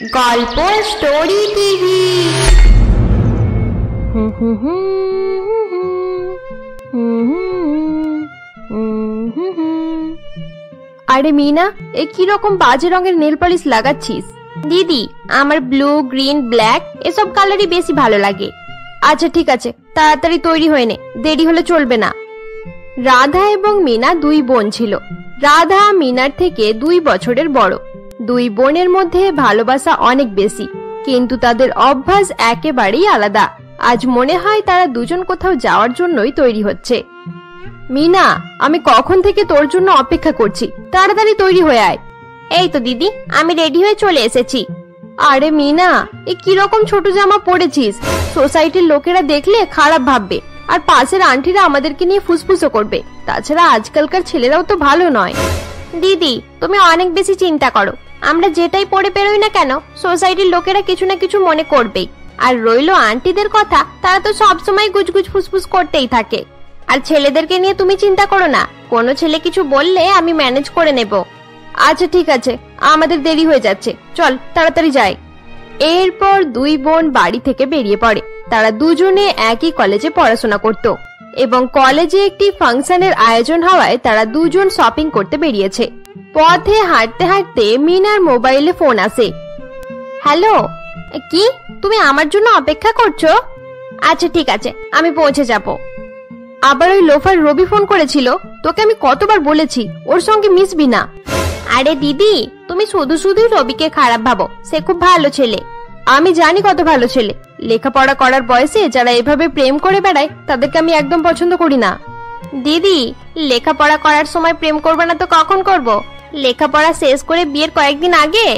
गल्पो story TV. अरे मीना, एक ही रकम बाजे रंगेर नेल पॉलिश लागाच्छिस दीदी? आमार ब्लू ग्रीन ब्लैक एसब कलरई बेशी भालो लागे। अच्छा ठीक आछे, ताड़ाताड़ी तैरी हये ने, देरी होले चलबे ना। राधा एबं मीना दुई बोन छिलो। राधा मीनार थेके 2 बछरेर बड़ो। दुई बोनेर मध्य भालोबासा अनेक बेशी, किन्तु तादेर अभ्यास एकेबारेई आलादा। आज मने हय तारा दुजोन कोथाओ जाओयार जोन्नोई तैरी होच्छे। मीना, आमी कखन थेके तोर जोन्नो अपेक्षा करछि, ताड़ाताड़ी तैरी हये आय। एई तो दीदी, आमी रेडी हये चले एसेछि। आरे मीना, ए कि रकम छोटो जामा परेछिस? सोसाइटिर लोकेरा देखले खाराप भाबबे आर पाशेर आंटीरा आमादेरके निये फुसफुसो करबे। ताछाड़ा आजकलकार छेलेराओ तो भालो नय। दीदी, तुमि अनेक बेशी चिंता करो। আমরা যেটাই পড়ে পেরোই না কেন, সোসাইটির লোকেরা কিছু না কিছু মনে করবেই। আর রইলো আন্টিদের কথা, তারা তো সব সময় গুজগুজ ফুসফুস করতেই থাকে। আর ছেলেদেরকে নিয়ে তুমি চিন্তা করো না, কোনো ছেলে কিছু বললে আমি ম্যানেজ করে নেব। আচ্ছা ঠিক আছে, আমাদের দেরি হয়ে যাচ্ছে, চল তাড়াতাড়ি যাই। এরপর দুই বোন বাড়ি থেকে বেরিয়ে পড়ে। তারা দুজনে একই কলেজে পড়াশোনা করত এবং কলেজে একটি ফাংশনের আয়োজন হওয়ায় তারা দুজন শপিং করতে বেরিয়েছে। পথে হাঁটতে হাঁটতে মিনার মোবাইলে ফোন আসে। হ্যালো, কি তুমি আমার জন্য অপেক্ষা করছো? আচ্ছা ঠিক আছে, আমি পৌঁছে যাব। আবার ওই লোফার রবি ফোন করেছিল, তোকে আমি কতবার বলেছি ওর সঙ্গে মিশবি না। আরে দিদি, তুমি শুধু শুধু রবিকে খারাপ ভাবো, সে খুব ভালো ছেলে। আমি জানি কত ভালো ছেলে। লেখাপড়া করার বয়সে যারা এভাবে প্রেম করে বেড়ায় তাদেরকে আমি একদম পছন্দ করি না। দিদি, লেখাপড়া করার সময় প্রেম করবে না তো কখন করব? লেখাপড়া শেষ করে বিয়ের কয়েকদিন আগে।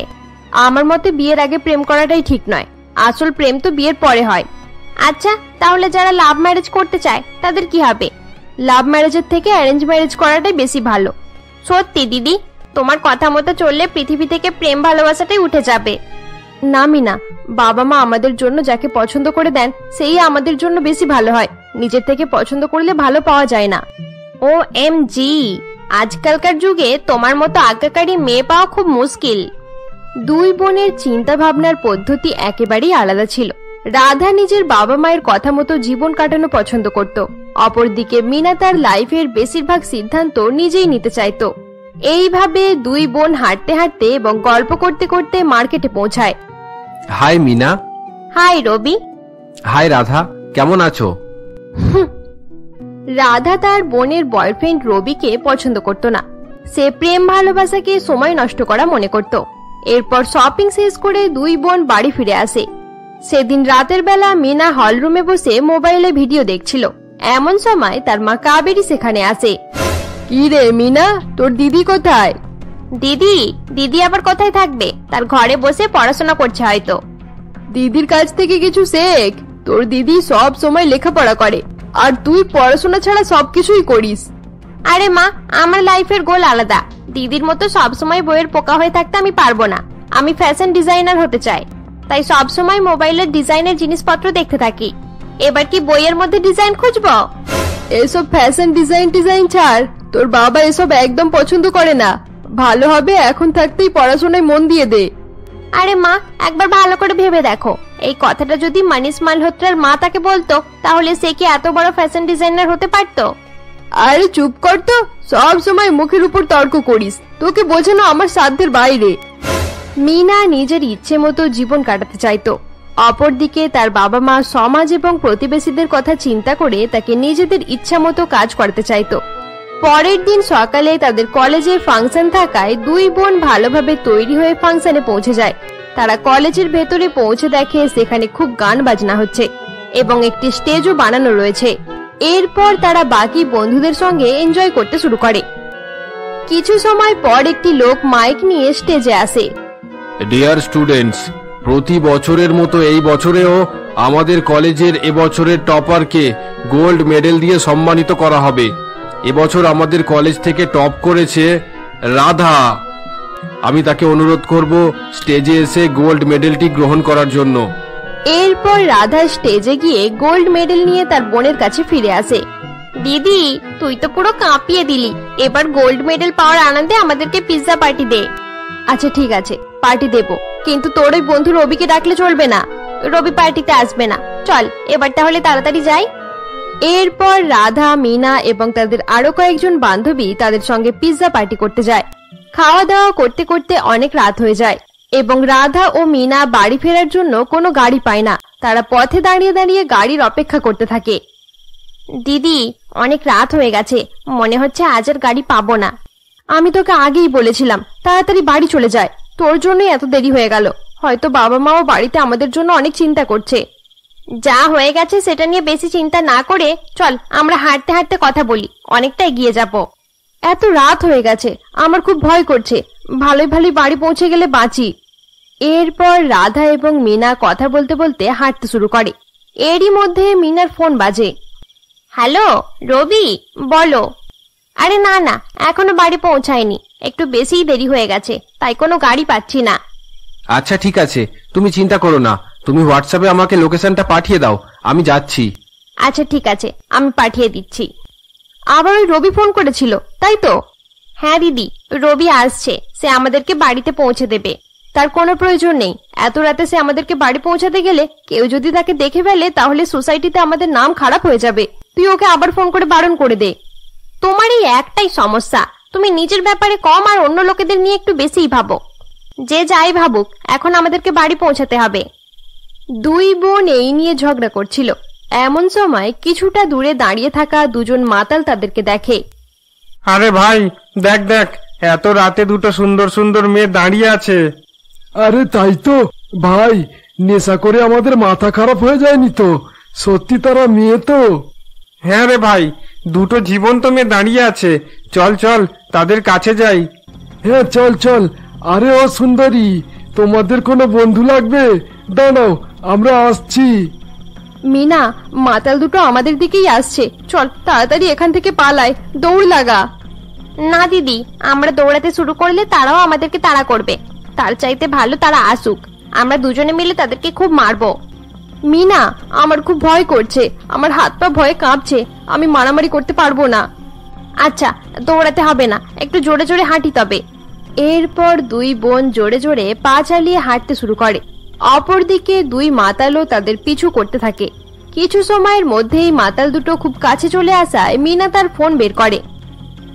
আমার মতে বিয়ের আগে প্রেম করাটাই ঠিক নয়, আসল প্রেম তো বিয়ের পরে হয়। আচ্ছা, তাহলে যারা লাভ ম্যারেজ করতে চায় তাদের কি হবে? লাভ ম্যারেজের থেকে অ্যারেঞ্জ ম্যারেজ করাটাই বেশি ভালো। সত্যি দিদি, তোমার কথা মতো চললে পৃথিবী থেকে প্রেম ভালোবাসাটাই উঠে যাবে। না মিনা, বাবা মা আমাদের জন্য যাকে পছন্দ করে দেন সেই আমাদের জন্য বেশি ভালো হয়। নিজের থেকে পছন্দ করলে ভালো পাওয়া যায় না। ও এম জি, আজকালকার যুগে তোমার মতো আজ্ঞাকারী মেয়ে পাওয়া খুব মুশকিল। দুই বোনের চিন্তা ভাবনার পদ্ধতি একেবারেই আলাদা ছিল। রাধা নিজের বাবা মায়ের কথা মতো জীবন কাটানো পছন্দ করত, অপরদিকে মিনা তার লাইফের বেশিরভাগ সিদ্ধান্ত নিজেই নিতে চাইত। এইভাবে দুই বোন হাঁটতে হাঁটতে এবং গল্প করতে করতে মার্কেটে পৌঁছায়। Hi Mina. Hi Ravi. Hi Radha, কেমন আছো? রাধা তার বোনের বয়ফ্রেন্ড রবিকে পছন্দ করত না। সে প্রেম ভালোবাসাকে সময় নষ্ট করা মনে করত। এরপর শপিং শেষ করে দুই বোন বাড়ি ফিরে আসে। সেদিন রাতের বেলা মিনা হলরুমে বসে মোবাইলে ভিডিও দেখছিল। এমন সময় তার মা কাবেরী সেখানে আসে। কি রে মিনা, তোর দিদি কোথায়? দিদি? দিদি আবার কোথায় থাকবে, তার ঘরে বসে পড়াশোনা করছে হয়তো। দিদির কাছ থেকে কিছু শেখ, তোর দিদি সব সময় লেখাপড়া করে আর তুই পড়াশোনা ছাড়া সবকিছুই করিস। আরে মা, আমার লাইফের গোল আলাদা। দিদির মতো সবসময় বইয়ের পোকা হয়ে থাকতে আমি পারবো না। আমি ফ্যাশন ডিজাইনার হতে চাই, তাই সবসময় মোবাইলের ডিজাইনের জিনিসপত্র দেখতে থাকি। এবার কি বইয়ের মধ্যে ডিজাইন খুঁজবো? এসব ফ্যাশন ডিজাইন ডিজাইন ছাড়, তোর বাবা এসব একদম পছন্দ করে না। ভালো হবে এখন থাকতেই পড়াশোনায় মন দিয়ে দে। আরে মা, একবার ভালো করে ভেবে দেখো, এই কথাটা যদি মনীষ মালহোত্রার মা তাকে বলতো তাহলে সে কি এত বড় ফ্যাশন ডিজাইনার হতে পারতো? আরে চুপ কর তো, সব সময় মুখের উপর তর্ক করিস, তোকে বোঝানো আমার সাধ্যের বাইরে। মিনা নিজের ইচ্ছে মতো জীবন কাটাতে চাইতো, অপরদিকে তার বাবা মা সমাজ এবং প্রতিবেশীদের কথা চিন্তা করে তাকে নিজেদের ইচ্ছা মতো কাজ করতে চাইতো। পরের দিন সকালে তাদের কলেজে ফাংশন থাকায় দুই বোন ভালোভাবে তৈরি হয়ে ফাংশনে পৌঁছে যায়। তারা কলেজের ভেতরে পৌঁছে দেখে সেখানে খুব গান বাজনা হচ্ছে এবং একটি স্টেজও বানানো রয়েছে। এরপর তারা বাকি বন্ধুদের সঙ্গে এনজয় করতে শুরু করে। কিছু সময় পর একটি লোক মাইক নিয়ে স্টেজে আসে। ডিয়ার স্টুডেন্টস, প্রতি বছরের মতো এই বছরেও আমাদের কলেজের এবছরের টপারকে গোল্ড মেডেল দিয়ে সম্মানিত করা হবে। এবছর আমাদের কলেজ থেকে টপ করেছে রাধা। আমি তাকে অনুরোধ করব স্টেজে এসে গোল্ড মেডেলটি গ্রহণ করার জন্য। এরপর রাধা স্টেজে গিয়ে গোল্ড মেডেল নিয়ে তার বোনের কাছে ফিরে আসে। দিদি, তুই তো পুরো কাঁপিয়ে দিলি, এবার গোল্ড মেডেল পাওয়ার আনন্দে আমাদেরকে পিৎজা পার্টি দে। আচ্ছা ঠিক আছে, পার্টি দেবো, किन्तु तोर ओई बंधु रवि के डाकले चलबे ना, रवि पार्टीते आसबे ना। चल एबार ताहले ताड़ाताड़ी जाई। एरपर राधा मीना एबं तादेर आरो कयेकजन बान्धवी तादेर संगे पिज्जा पार्टी करते जाय। खावा दावा करते करते अनेक रात हये जाय एबं राधा ओ मीना बाड़ी फेरार जोन्नो कोनो गाड़ी पाय ना। तारा पथे दाड़िये दाड़िये गाड़ीर अपेक्षा करते थाके। দিদি অনেক রাত হয়ে গেছে, মনে হচ্ছে আজ আর গাড়ি পাবো না। আমি তোকে আগেই বলেছিলাম তাড়াতাড়ি বাড়ি চলে যায়, তোর জন্যই এত দেরি হয়ে গেল। হয়তো বাবা মাও বাড়িতে আমাদের জন্য অনেক চিন্তা করছে। যা হয়ে গেছে সেটা নিয়ে বেশি চিন্তা না করে চল আমরা হাঁটতে হাঁটতে কথা বলি, অনেকটা এগিয়ে যাব। এত রাত হয়ে গেছে, আমার খুব ভয় করছে, ভালোই ভালোই বাড়ি পৌঁছে গেলে বাঁচি। এরপর রাধা এবং মিনা কথা বলতে বলতে হাঁটতে শুরু করে। এরই মধ্যে মিনার ফোন বাজে। হ্যালো রবি, বলো। আরে না না, এখনো বাড়ি পৌঁছায়নি, একটু বেশিই দেরি হয়ে গেছে, তাই কোনো গাড়ি পাচ্ছি না। আচ্ছা ঠিক আছে, তুমি চিন্তা করো না, তুমি হোয়াটসঅ্যাপে আমাকে লোকেশনটা পাঠিয়ে দাও, আমি যাচ্ছি। আচ্ছা ঠিক আছে, আমি পাঠিয়ে দিচ্ছি। আবার ওই রবি ফোন করেছিল তাই তো? হ্যাঁ দিদি, রবি আসছে, সে আমাদেরকে বাড়িতে পৌঁছে দেবে। তার কোনো প্রয়োজন নেই, এত রাতে সে আমাদেরকে বাড়ি পৌঁছাতে গেলে কেউ যদি তাকে দেখে ফেলে তাহলে সোসাইটিতে আমাদের নাম খারাপ হয়ে যাবে। তুই ওকে আবার ফোন করে বারণ করে দে। তোমার এই একটাই সমস্যা, তুমি নিজের ব্যাপারে কম আর অন্য লোকেদের নিয়ে একটু বেশিই ভাবো। যে যাই ভাবুক এখন আমাদেরকে বাড়ি পৌঁছাতে হবে। দুই বোন এই নিয়ে ঝগড়া করছিল, এমন সময় কিছুটা দূরে দাঁড়িয়ে থাকা দুজন মাতাল তাদেরকে দেখে। আরে ভাই দেখ দেখ, এত রাতে দুটো সুন্দর সুন্দর মেয়ে দাঁড়িয়ে আছে। আরে তাই তো ভাই, নেশা করে আমাদের মাথা খারাপ হয়ে যায়নি তো? সত্যি তারা মেয়ে তো? হ্যাঁ রে ভাই, দুটো জীবন্ত মেয়ে দাঁড়িয়ে আছে, চল চল তাদের কাছে যাই। হ্যাঁ চল চল। আরে ও সুন্দরী, তোমাদের কোনো বন্ধু লাগবে? দাঁড়াও আমরা আসছি। মিনা, মাতাল দুটো আমাদের দিকেই আসছে, চল তাড়াতাড়ি এখান থেকে পালাই, দৌড় লাগা। না দিদি, আমরা দৌড়াতে শুরু করলে তারাও আমাদেরকে তাড়া করবে, তার চাইতে ভালো তারা আসুক, আমরা দুজনে মিলে তাদেরকে খুব মারবো। মিনা, আমার খুব ভয় করছে, আমার হাত পা ভয়ে কাঁপছে, আমি মারামারি করতে পারবো না। আচ্ছা দৌড়াতে হবে না, একটু জোরে জোরে হাঁটি তবে। এরপর দুই বোন জোরে জোরে পা চালিয়ে হাঁটতে শুরু করে, অপরদিকে দুই মাতালও তাদের পিছু করতে থাকে। কিছু সময়ের মধ্যেই মাতাল দুটো খুব কাছে চলে আসায় মিনা তার ফোন বের করে।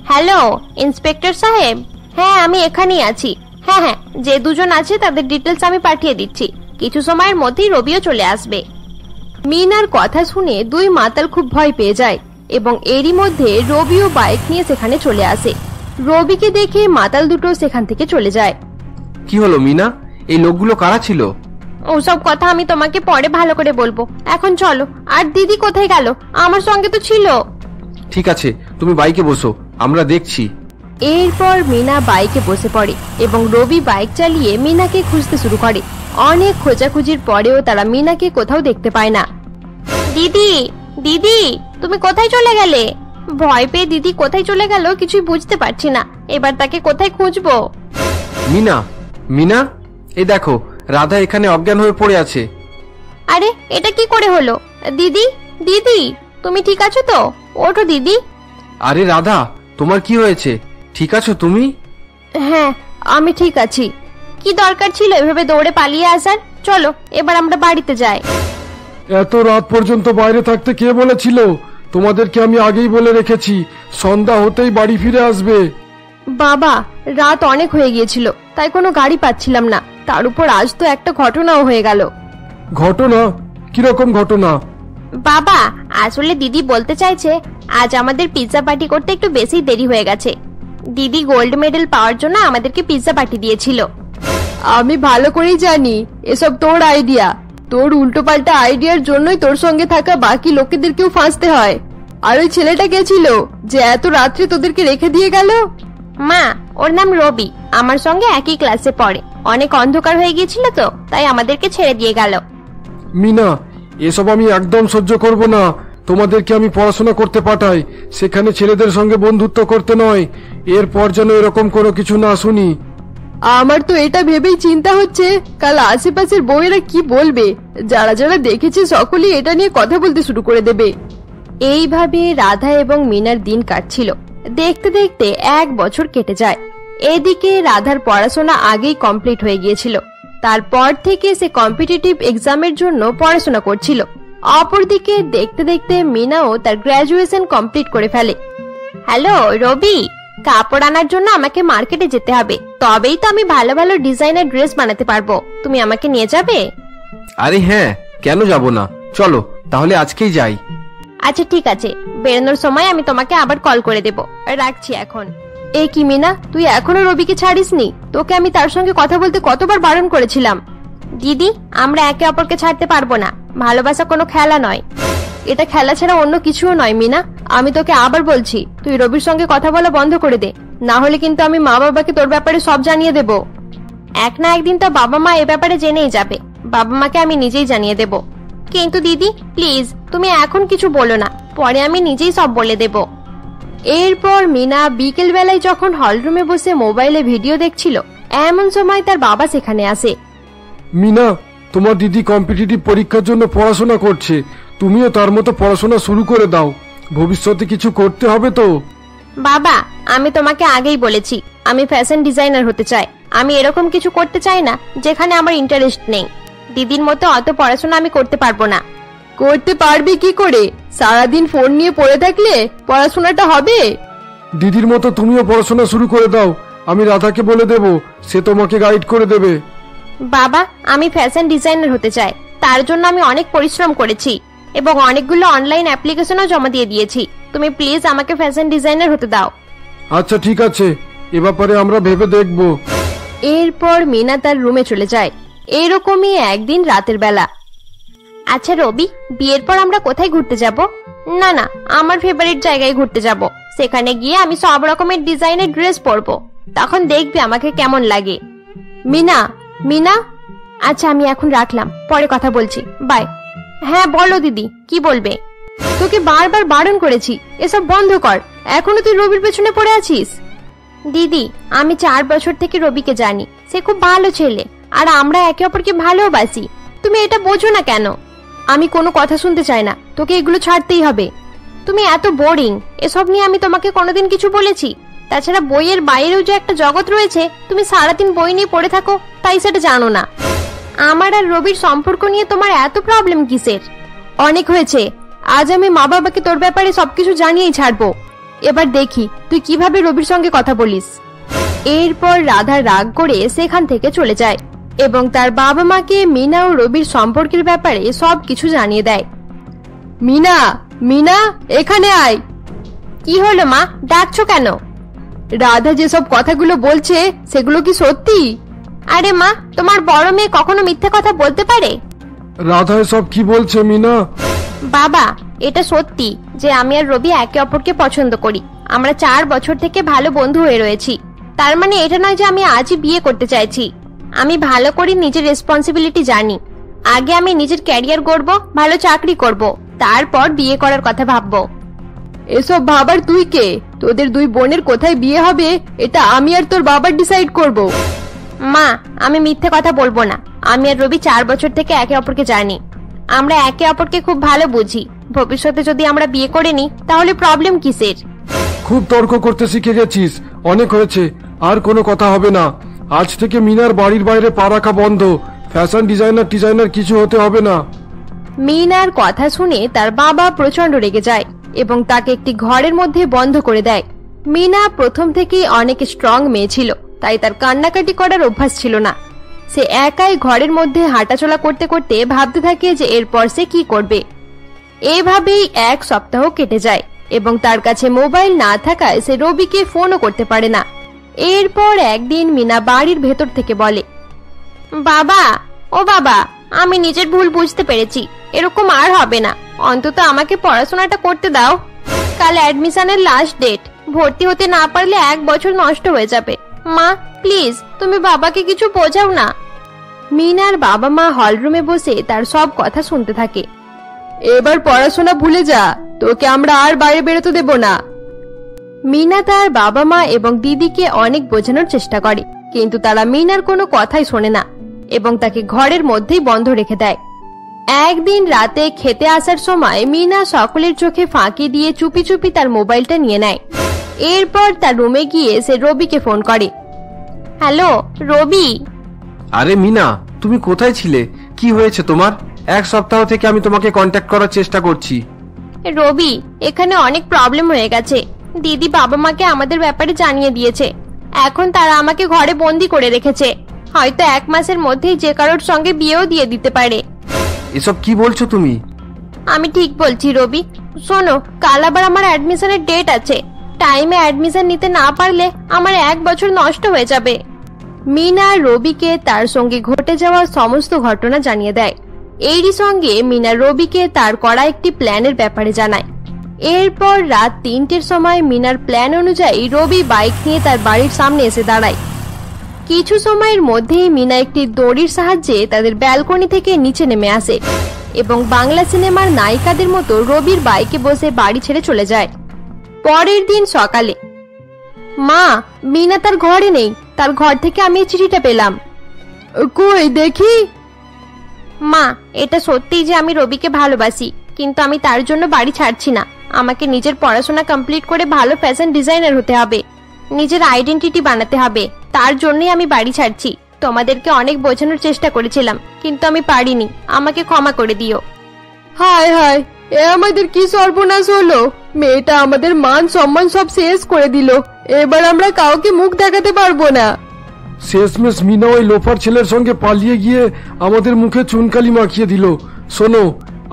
হ্যালো ইন্সপেক্টর সাহেব। হ্যাঁ আমি এখানেই আছি। হ্যাঁ হ্যাঁ, যে দুজন আছে তাদের ডিটেলস আমি পাঠিয়ে দিচ্ছি, কিছু সময়ের মধ্যেই রবিও চলে আসবে। মিনার কথা শুনে দুই মাতাল খুব ভয় পেয়ে যায় এবং এরই মধ্যে রবিও বাইক নিয়ে সেখানে চলে আসে। রবিকে দেখে মাতাল দুটো সেখান থেকে চলে যায়। কি হলো মিনা, এই লোকগুলো কারা ছিল? ওসব কথা আমি তোমাকে পরে ভালো করে বলবো, এখন চলো। আর দিদি কোথায় গেল? আমার সঙ্গে তো ছিল। ঠিক আছে তুমি বাইকে বসো, আমরা দেখছি। এরপর মিনা বাইকে বসে পড়ে এবং রবি বাইক চালিয়ে মিনাকে খুঁজতে শুরু করে। অনেক খোঁজাখুঁজির পরেও তারা মিনাকে কোথাও দেখতে পায় না। দিদি দিদি তুমি কোথায় চলে গেলে? ভয় পেয়ে দিদি কোথায় চলে গেল কিছুই বুঝতে পারছি না, এবার তাকে কোথায় খুঁজবো? মিনা মিনা এই দেখো, রাধা এখানে অজ্ঞান হয়ে পড়ে আছে। আরে এটা কি করে হলো? দিদি দিদি তুমি ঠিক আছো তো? ওঠো দিদি। আরে রাধা তোমার কি হয়েছে, ঠিক আছো তুমি? হ্যাঁ আমি ঠিক আছি। কি দরকার ছিল এভাবে দৌড়ে পালিয়ে আসার? চলো এবার আমরা বাড়িতে যাই। এত রাত পর্যন্ত বাইরে থাকতে কে বলেছিল তোমাদেরকে? আমি আগেই বলে রেখেছি সন্ধ্যা হতেই বাড়ি ফিরে আসবে। বাবা রাত অনেক হয়ে গিয়েছিল তাই কোনো গাড়ি পাচ্ছিলাম না, তার উপর আজ তো একটা ঘটনাও হয়ে গেল। ঘটনা? কিরকম ঘটনা? বাবা আসলে দিদি বলতে চাইছে আজ আমাদের পিৎজা পার্টি করতে একটু বেশি দেরি হয়ে গেছে। দিদি গোল্ড মেডেল পাওয়ার জন্য আমাদেরকে পিৎজা পার্টি দিয়েছিল। আমি ভালো করেই জানি এসব তোর আইডিয়া, তোর উল্টোপাল্টা আইডিয়ার জন্যই তোর সঙ্গে থাকা বাকি লোকেদেরকেও ফাঁসতে হয়। আর ওই ছেলেটা কে ছিল যে এত রাত্রে তোদেরকে রেখে দিয়ে গেল? মা ওর নাম রবি, আমার সঙ্গে একই ক্লাসে পড়ে, অনেক অন্ধকার হয়ে গিয়েছিল তো তাই আমাদেরকে ছেড়ে দিয়ে গেল। মিনা এসব আমি একদম সহ্য করব না, তোমাদেরকে আমি পড়াশোনা করতে পাঠাই, সেখানে ছেলেদের সঙ্গে বন্ধুত্ব করতে নয়। এরপর যেন এরকম কোনো কিছু না শুনি। আমার তো এটা ভেবেই চিন্তা হচ্ছে কাল আশেপাশের বউয়েরা কি বলবে, যারা যারা দেখেছে সকলেই এটা নিয়ে কথা বলতে শুরু করে দেবে। এইভাবে রাধা এবং মিনার দিন কাটছিল, দেখতে দেখতে এক বছর কেটে যায়। এদিকে রাধার পড়াশোনা আগেই কমপ্লিট হয়ে গিয়েছিল, তারপর থেকে সে কম্পিটিটিভ এক্সামের জন্য পড়াশোনা করছিল। অপরদিকে দেখতে দেখতে মিনাও তার গ্র্যাজুয়েশন কমপ্লিট করে ফেলে। হ্যালো রবি, কাপড় আনার জন্য আমাকে মার্কেটে যেতে হবে, তবেই তো আমি ভালো ভালো ডিজাইনার ড্রেস বানাতে পারবো। তুমি আমাকে নিয়ে যাবে? আরে হ্যাঁ, কেন যাব না, চলো তাহলে আজকেই যাই। আচ্ছা ঠিক আছে, বেরোনোর সময় আমি তোমাকে আবার কল করে দেব। রাখছি এখন। এ কি মিনা, তুই এখনো রবিকে ছাড়িসনি? তোকে আমি তার সঙ্গে কথা বলতে কতবার বারণ করেছিলাম। দিদি, আমরা একে অপরকে ছাড়তে পারবো না। ভালোবাসা কোনো খেলা নয়, এটা খেলা ছাড়া অন্য কিছুও নয়। মিনা, আমি তোকে আবার বলছি, তুই রবির সঙ্গে কথা বলা বন্ধ করে দে, না হলে কিন্তু আমি মা বাবাকে তোর ব্যাপারে সব জানিয়ে দেব। এক না একদিন তো বাবা মা এ ব্যাপারে জেনেই যাবে, বাবা মাকে আমি নিজেই জানিয়ে দেব। কিন্তু দিদি প্লিজ, তুমি এখন কিছু বলো না, পরে আমি নিজেই সব বলে দেব। এরপর মিনা বিকেল বেলায় যখন হলরুমে বসে মোবাইলে ভিডিও দেখছিল, এমন সময় তার বাবা সেখানে আসে। মিনা, তোমার দিদি কম্পিটিটিভ পরীক্ষার জন্য পড়াশোনা করছে, তুমিও তার মতো পড়াশোনা শুরু করে দাও, ভবিষ্যতে কিছু করতে হবে তো। বাবা, আমি তোমাকে আগেই বলেছি আমি ফ্যাশন ডিজাইনার হতে চাই, আমি এরকম কিছু করতে চাই না যেখানে আমার ইন্টারেস্ট নেই। দিদির মতো অত পড়াশোনা আমি করতে পারবো না। করতে পারবি কি করে, সারাদিন ফোন নিয়ে পড়ে থাকলে পড়াশোনাটা হবে? দিদির মতো তুমিও পড়াশোনা শুরু করে দাও, আমি রাধাকে বলে দেব, সে তোমাকে গাইড করে দেবে। বাবা, আমি ফ্যাশন ডিজাইনার হতে চাই, তার জন্য আমি অনেক পরিশ্রম করেছি এবং অনেকগুলো অনলাইন অ্যাপ্লিকেশনও জমা দিয়ে দিয়েছি, তুমি প্লিজ আমাকে ফ্যাশন ডিজাইনার হতে দাও। আচ্ছা ঠিক আছে, এ ব্যাপারে আমরা ভেবে দেখব। এরপর মিনা তার রুমে চলে যায়। এরকমই একদিন রাতের বেলা। আচ্ছা রবি, বিয়ের পর আমরা কোথায় ঘুরতে যাব? না না, আমার ফেভারিট জায়গায় ঘুরতে যাব, সেখানে গিয়ে আমি সব রকমের ডিজাইনের ড্রেস পরব, তখন দেখবি আমাকে কেমন লাগে। মিনা, মিনা, আচ্ছা আমি এখন রাখলাম, পরে কথা বলছি, বাই। হ্যাঁ বলো দিদি, কি বলবে? তোকে বারবার বারণ করেছি, এসব বন্ধ কর, এখনো তুই রবির পেছনে পড়ে আছিস। দিদি, আমি 4 বছর থেকে রবিকে জানি, সে খুব ভালো ছেলে আর আমরা একে অপরকে ভালোবাসি, তুমি এটা বোঝো না কেন? আমি কোনো কথা শুনতে চাই না, তোকে এগুলো ছাড়তেই হবে, তুমি এত বোরিং। এসব নিয়ে আমি তোমাকে কোনোদিন কিছু বলেছি? তাছাড়া বইয়ের বাইরেও যে একটা জগৎ রয়েছে, তুমি সারাদিন বই নিয়ে পড়ে থাকো, তাই সেটা জানো না। আমার আর রবির সম্পর্ক নিয়ে তোমার এত প্রবলেম কিসের? অনেক হয়েছে, আজ আমি মা বাবাকে তোর ব্যাপারে সবকিছু জানিয়েই ছাড়বো, এবার দেখি তুই কিভাবে রবির সঙ্গে কথা বলিস। এরপর রাধা রাগ করে সেখান থেকে চলে যায় এবং তার বাবা মাকে মিনা ও রবির সম্পর্কের ব্যাপারে সবকিছু জানিয়ে দেয়। মিনা, মিনা এখানে আয়। কি হলো মা, ডাকছো কেন? রাধা যেসব কথাগুলো বলছে সেগুলো কি সত্যি? আরে মা, তোমার বড় মেয়ে কখনো মিথ্যে কথা বলতে পারে? রাধা সব কি বলছে মিনা? বাবা, এটা সত্যি যে আমি আর রবি একে অপরকে পছন্দ করি, আমরা 4 বছর থেকে ভালো বন্ধু হয়ে রয়েছি, তার মানে এটা নয় যে আমি আজই বিয়ে করতে চাইছি। আমি ভালো করে নিজের রেসপন্সিবিলিটি জানি, আগে আমি নিজের ক্যারিয়ার গড়ব, ভালো চাকরি করব, তারপর বিয়ে করার কথা ভাববো। এসব ভাবার তুই কে? তোদের দুই বোনের কোথায় বিয়ে হবে এটা আমি আর তোর বাবা ডিসাইড করব। মা, আমি মিথ্যে কথা বলবো না, আমি আর রবি 4 বছর থেকে একে অপরকে জানি, আমরা একে অপরকে খুব ভালো বুঝি, ভবিষ্যতে যদি আমরা বিয়ে করে নিই তাহলে প্রবলেম কিসের? খুব তর্ক করতে শিখে গেছিস, অনেক হয়েছে, আর কোনো কথা হবে না। আজ থেকে মিনার বাড়ির বাইরে পা রাখা বন্ধ, ফ্যাশন ডিজাইনার ডিজাইনার কিছু হতে হবে না। মিনার কথা শুনে তার বাবা প্রচন্ড রেগে যায় এবং তাকে একটি ঘরের মধ্যে বন্ধ করে দেয়। মিনা প্রথম থেকেই অনেক স্ট্রং মেয়ে ছিল, তাই তার কান্নাকাটি করার অভ্যাস ছিল না, সে একাই ঘরের মধ্যে হাঁটাচলা করতে করতে ভাবতে থাকে যে এরপর সে কি করবে। এইভাবেই 1 সপ্তাহ কেটে যায় এবং তার কাছে মোবাইল না থাকায় সে রবিকে ফোনও করতে পারে না। এরপর একদিন মিনা বাড়ির ভেতর থেকে বলে, বাবা ও বাবা, আমি নিজের ভুল বুঝতে পেরেছি, এরকম আর হবে না, অন্তত আমাকে পড়াশোনাটা করতে দাও। কাল অ্যাডমিশনের লাস্ট ডেট, ভর্তি হতে না পারলে 1 বছর নষ্ট হয়ে যাবে। মা প্লিজ, তুমি বাবাকে কিছু বোঝাও না। মিনার বাবা মা হলরুমে বসে তার সব কথা শুনতে থাকে। এবার পড়াশোনা ভুলে যা, তোকে আমরা আর বাইরে বেরোতে দেব না। মিনা তার বাবা মা এবং দিদিকে অনেক বোঝানোর চেষ্টা করে, কিন্তু তারা মিনার কোনো কথাই শোনে না এবং তাকে ঘরের মধ্যেই বন্ধ রেখে দেয়। একদিন রাতে খেতে আসার সময় মিনা সকলের চোখে ফাঁকি দিয়ে চুপি চুপি তার মোবাইলটা নিয়ে নেয়। এরপর তার রুমে গিয়ে সে রবিকে ফোন করে। হ্যালো রবি। আরে মিনা, তুমি কোথায় ছিলে? কি হয়েছে তোমার? এক সপ্তাহ থেকে আমি তোমাকে কন্টাক্ট করার চেষ্টা করছি। রবি, এখানে অনেক প্রবলেম হয়ে গেছে। দিদি বাবা মাকে আমাদের ব্যাপারে জানিয়ে দিয়েছে। এখন তারা আমাকে ঘরে বন্দি করে রেখেছে। হয়তো এক মাসের মধ্যেই যে কারোর সঙ্গে বিয়েও দিয়ে দিতে পারে। এসব কি বলছো তুমি? আমি ঠিক বলছি রবি। শোনো, কাল আবার আমার অ্যাডমিশনের ডেট আছে। টাইমে অ্যাডমিশন নিতে না পারলে আমার এক বছর নষ্ট হয়ে যাবে। মিনা রবিকে তার সঙ্গে ঘটে যাওয়া সমস্ত ঘটনা জানিয়ে দেয়। এরই সঙ্গে মিনা রবিকে তার করা একটি প্ল্যানের ব্যাপারে জানায়। এরপর রাত ৩টের সময় মিনার প্ল্যান অনুযায়ী রবি বাইক নিয়ে তার বাড়ির সামনে এসে দাঁড়ায়। কিছু সময়ের মধ্যেই মিনা একটি দড়ির সাহায্যে তাদের ব্যালকনি থেকে নিচে নেমে আসে এবং বাংলা সিনেমার নায়িকাদের মতো রবির বাইকে বসে বাড়ি ছেড়ে চলে যায়। পরের দিন সকালে মা, মিনা তার ঘরে নেই। তার ঘর থেকে আমি চিঠিটা পেলাম। কই দেখি। মা, এটা সত্যি যে আমি রবিকে ভালোবাসি, কিন্তু আমি তার জন্য বাড়ি ছাড়ছি না। আমাকে নিজের পড়াশোনা কমপ্লিট করে ভালো ফ্যাশন ডিজাইনার হতে হবে, নিজের আইডেন্টিটি বানাতে হবে। তার জন্যই আমি বাড়ি ছাড়ছি। তোমাদেরকে অনেক বোঝানোর চেষ্টা করেছিলাম, কিন্তু আমি পারিনি। আমাকে ক্ষমা করে দিও। হায় হায়, এ আমাদের কি সর্বনাশ হলো। মেয়েটা আমাদের মান সম্মান সব শেষ করে দিল। এবার আমরা কাউকে মুখ দেখাতে পারবো না। শেষমেশ মিনা ওই লোফার ছেলের সঙ্গে পালিয়ে গিয়ে আমাদের মুখে চুনকালি মাখিয়ে দিল। শোনো,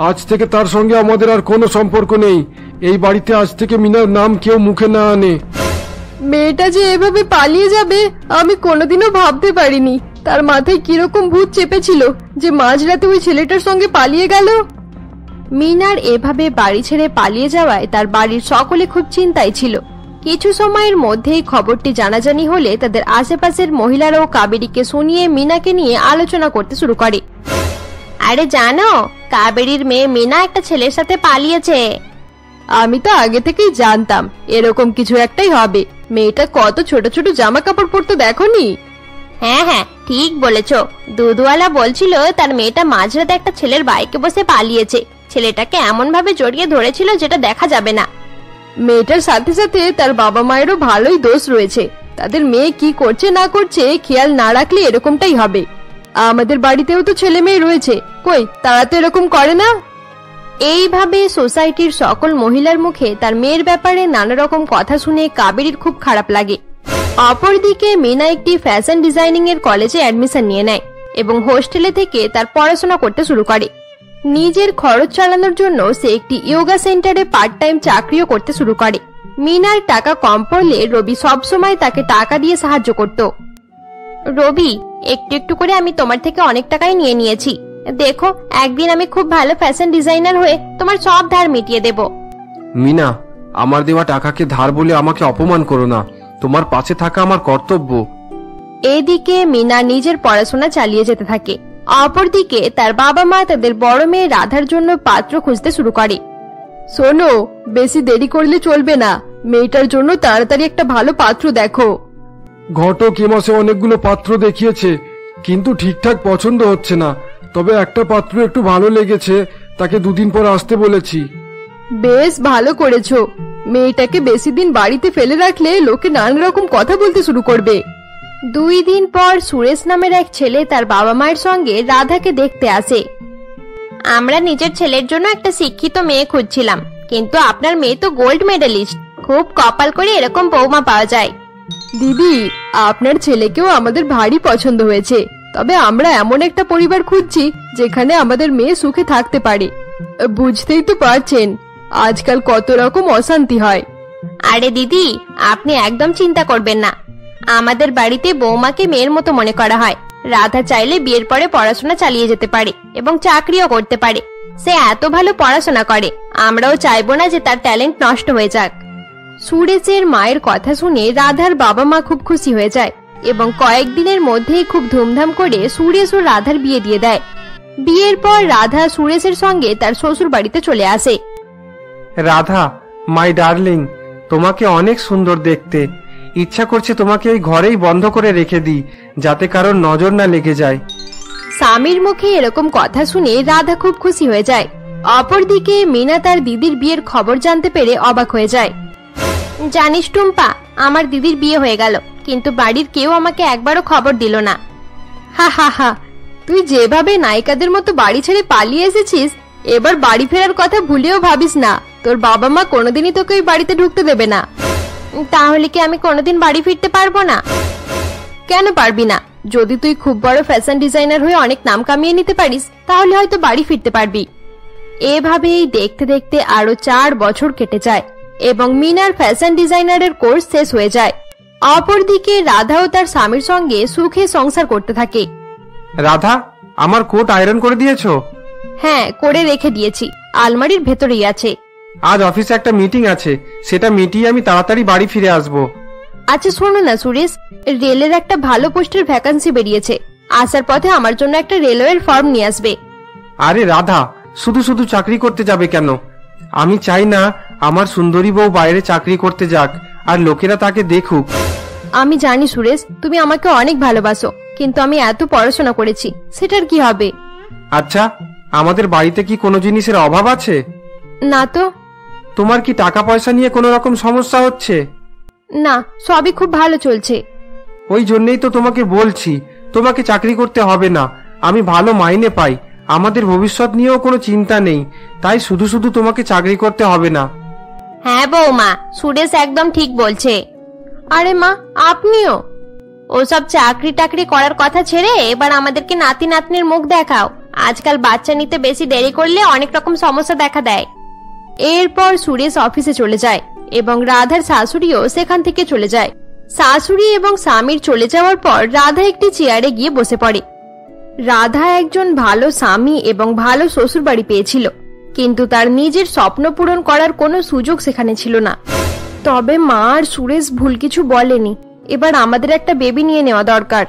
আজ থেকে তার সঙ্গে আমাদের আর কোনো সম্পর্ক নেই। এই বাড়িতে আজ থেকে মিনার নাম কেউ মুখে না আনে। মেয়েটা যে এভাবে পালিয়ে যাবে আমি কোনোদিনও ভাবতে পারিনি। তার মাথায় কিরকম ভূত চেপেছিল যে মাঝরাতে ওই ছেলেটার সঙ্গে পালিয়ে গেল। মিনার এভাবে বাড়ি ছেড়ে পালিয়ে যাওয়ায় তার বাড়ির সকলে খুব চিন্তায় ছিল। কিছু সময়ের মধ্যেই খবরটি জানাজানি হলে তাদের আশেপাশের মহিলারাও কাবেরীকে শুনিয়ে মিনাকে নিয়ে আলোচনা করতে শুরু করে। আরে জানো, কাবেরীর মেয়ে মিনা একটা ছেলের সাথে পালিয়েছে। আমি তো আগে থেকেই জানতাম এরকম কিছু একটাই হবে। মেয়েটা কত ছোট ছোট জামা কাপড় পরতো, দেখোনি? হ্যাঁ হ্যাঁ, ঠিক বলেছো। দুধওয়ালা বলছিল তার মেয়েটা মাঝরাতে একটা ছেলের বাইকে বসে পালিয়েছে। ছেলেটাকে এমন ভাবে জড়িয়ে ধরেছিল যেটা দেখা যাবে না। মেয়েটার সাথে সাথে তার বাবা মায়েরও ভালোই দোষ রয়েছে। তাদের মেয়ে কি করছে না করছে খেয়াল না রাখলে এরকমটাই হবে। আমাদের বাড়িতেও তো ছেলে মেয়ে রয়েছে, কই তারা তো এরকম করে না। এইভাবে সোসাইটির সকল মহিলার মুখে তার মেয়ের ব্যাপারে নানা রকম কথা শুনে কাবেরীর খুব খারাপ লাগে। অপরদিকে মিনা একটি ফ্যাশন ডিজাইনিং এর কলেজে অ্যাডমিশন নিয়ে নেয় এবং হোস্টেলে থেকে তার পড়াশোনা করতে শুরু করে। নিজের খরচ চালানোর জন্য সে একটি ইয়োগা সেন্টারে পার্ট টাইম চাকরিও করতে শুরু করে। মিনার টাকা কম পড়লে রবি সবসময় তাকে টাকা দিয়ে সাহায্য করত। রবি, একটু একটু করে আমি তোমার থেকে অনেক টাকাই নিয়ে নিয়েছি। দেখো, একদিন আমি খুব ভালো ফ্যাশন ডিজাইনার হয়ে তোমার সব ধার মিটিয়ে দেব। মিনা, আমার দেওয়া টাকাকে ধার বলে আমাকে অপমান করো না। তোমার পাশে থাকা আমার কর্তব্য। এদিকে মিনা নিজের পড়াশোনা চালিয়ে যেতে থাকে। অপরদিকে তার বাবা মা তাদের বড় মেয়ে রাধার জন্য পাত্র খুঁজতে শুরু করে। শোনো, বেশি দেরি করলে চলবে না। মেয়েটার জন্য তাড়াতাড়ি একটা ভালো পাত্র দেখো। ঘটক এ মাসে অনেকগুলো পাত্র দেখিয়েছে, কিন্তু ঠিকঠাক পছন্দ হচ্ছে না। তবে একটা পাত্র একটু ভালো লেগেছে, তাকে দুদিন পর আসতে বলেছি। বেশ ভালো করেছো। মেয়েটাকে বেশি দিন বাড়িতে ফেলে রাখলে লোকে নানা রকম কথা বলতে শুরু করবে। ২ দিন পর সুরেশ নামের এক ছেলে তার বাবা মায়ের সঙ্গে রাধাকে দেখতে আসে। আমরা নিজের ছেলের জন্য একটা শিক্ষিত মেয়ে খুঁজছিলাম, কিন্তু আপনার মেয়ে তো গোল্ড মেডেলিস্ট। খুব কপাল করে এরকম বৌমা পাওয়া যায়। দিদি, আপনার ছেলেকেও আমাদের ভারী পছন্দ হয়েছে। তবে আমরা এমন একটা পরিবার খুঁজছি যেখানে আমাদের মেয়ে সুখে থাকতে পারে। বুঝতেই তো পারছেন আজকাল কত রকম অশান্তি হয়। আরে দিদি, আপনি একদম চিন্তা করবেন না। আমাদের বাড়িতে বৌমাকে মেয়ের মতো মনে করা হয়। রাধা চাইলে বিয়ের পরে পড়াশোনা চালিয়ে যেতে পারে এবং চাকরিও করতে পারে। সে এত ভালো পড়াশোনা করে, আমরাও চাইবো না যে তার ট্যালেন্ট নষ্ট হয়ে যাক। সুরেশের মায়ের কথা শুনে রাধার বাবা মা খুব খুশি হয়ে যায় এবং কয়েকদিনের মধ্যেই খুব ধুমধাম করে সুরেশ ও রাধার বিয়ে দিয়ে দেয়। বিয়ের পর রাধা সুরেশের সঙ্গে তার শ্বশুর বাড়িতে চলে আসে। রাধা, মাই ডার্লিং, তোমাকে অনেক সুন্দর দেখতে। ইচ্ছা করছে তোমাকে এই ঘরেই বন্ধ করে রেখে দিই, যাতে কারোর নজর না লেগে যায়। স্বামীর মুখে এরকম কথা শুনে রাধা খুব খুশি হয়ে যায়। অপরদিকে মিনা তার দিদির বিয়ের খবর জানতে পেরে অবাক হয়ে যায়। জানিস টুম্পা, আমার দিদির বিয়ে হয়ে গেল, কিন্তু বাড়ির কেউ আমাকে একবারও খবর দিল না। হা হা হা, তুই যেভাবে নায়িকাদের মতো বাড়ি ছেড়ে পালিয়ে এসেছিস, এবার বাড়ি ফেরার কথা ভুলেও ভাবিস না। তোর বাবা মা কোনোদিনই তোকে ওই বাড়িতে ঢুকতে দেবে না। তাহলে কি আমি কোনোদিন বাড়ি ফিরতে পারবো না? কেন পারবি না? যদি তুই খুব বড় ফ্যাশন ডিজাইনার হয়ে অনেক নাম কামিয়ে নিতে পারিস, তাহলে হয়তো বাড়ি ফিরতে পারবি। এভাবেই দেখতে দেখতে আরো ৪ বছর কেটে যায় এবং মিনার ফ্যাশন ডিজাইনারের কোর্স শেষ হয়ে যায়। অপরদিকে রাধাও তার স্বামীর সঙ্গে সুখে সংসার করতে থাকে। রাধা, আমার কোট আয়রন করে দিয়েছো? হ্যাঁ, করে রেখে দিয়েছি, আলমারির ভেতরেই আছে। আজ অফিসে একটা মিটিং আছে, সেটা মিটিয়ে আমি তাড়াতাড়ি বাড়ি ফিরে আসবো। আচ্ছা শোনো না সুরেশ, রেলের একটা ভালো পোস্টের ভ্যাকান্সি বেরিয়েছে, আসার পথে আমার জন্য একটা রেলওয়ের ফর্ম নিয়ে আসবে। আরে রাধা, শুধু শুধু চাকরি করতে যাবে কেন? আমি চাই না আমার সুন্দরী বউ বাইরে চাকরি করতে যাক আর লোকেরা তাকে দেখুক। আমি জানি সুরেশ, তুমি আমাকে অনেক ভালোবাসো, কিন্তু আমি এত পড়াশোনা করেছি, সেটার কি হবে? আচ্ছা, আমাদের বাড়িতে কি কোনো জিনিসের অভাব আছে? না তো। তোমার কি টাকা পয়সা নিয়ে কোনো রকম সমস্যা হচ্ছে? না, সবই খুব ভালো চলছে। ওই জন্যই তো তোমাকে বলছি, তোমাকে চাকরি করতে হবে না। আমি ভালো মাইনে পাই, আমাদের ভবিষ্যৎ নিয়েও কোনো চিন্তা নেই, তাই শুধু শুধু তোমাকে চাকরি করতে হবে না। হ্যাঁ বৌমা, সুরেশ একদম ঠিক বলছে। আরে মা, আপনিও? ওসব চাকরি টাকরি করার কথা ছেড়ে এবার আমাদেরকে নাতি নাতনির মুখ দেখাও। আজকাল বাচ্চা নিতে বেশি দেরি করলে অনেক রকম সমস্যা দেখা দেয়। এরপর সুরেশ অফিসে চলে যায় এবং রাধার শাশুড়িও সেখান থেকে চলে যায়। শাশুড়ি এবং স্বামীর চলে যাওয়ার পর রাধা একটি চেয়ারে গিয়ে বসে পড়ে। রাধা একজন ভালো স্বামী এবং ভালো শ্বশুর বাড়ি পেয়েছিল, কিন্তু তার নিজের স্বপ্ন পূরণ করার কোনো সুযোগ সেখানে ছিল না। তবে মা আর সুরেশ ভুল কিছু বলেনি, এবার আমাদের একটা বেবি নিয়ে নেওয়া দরকার।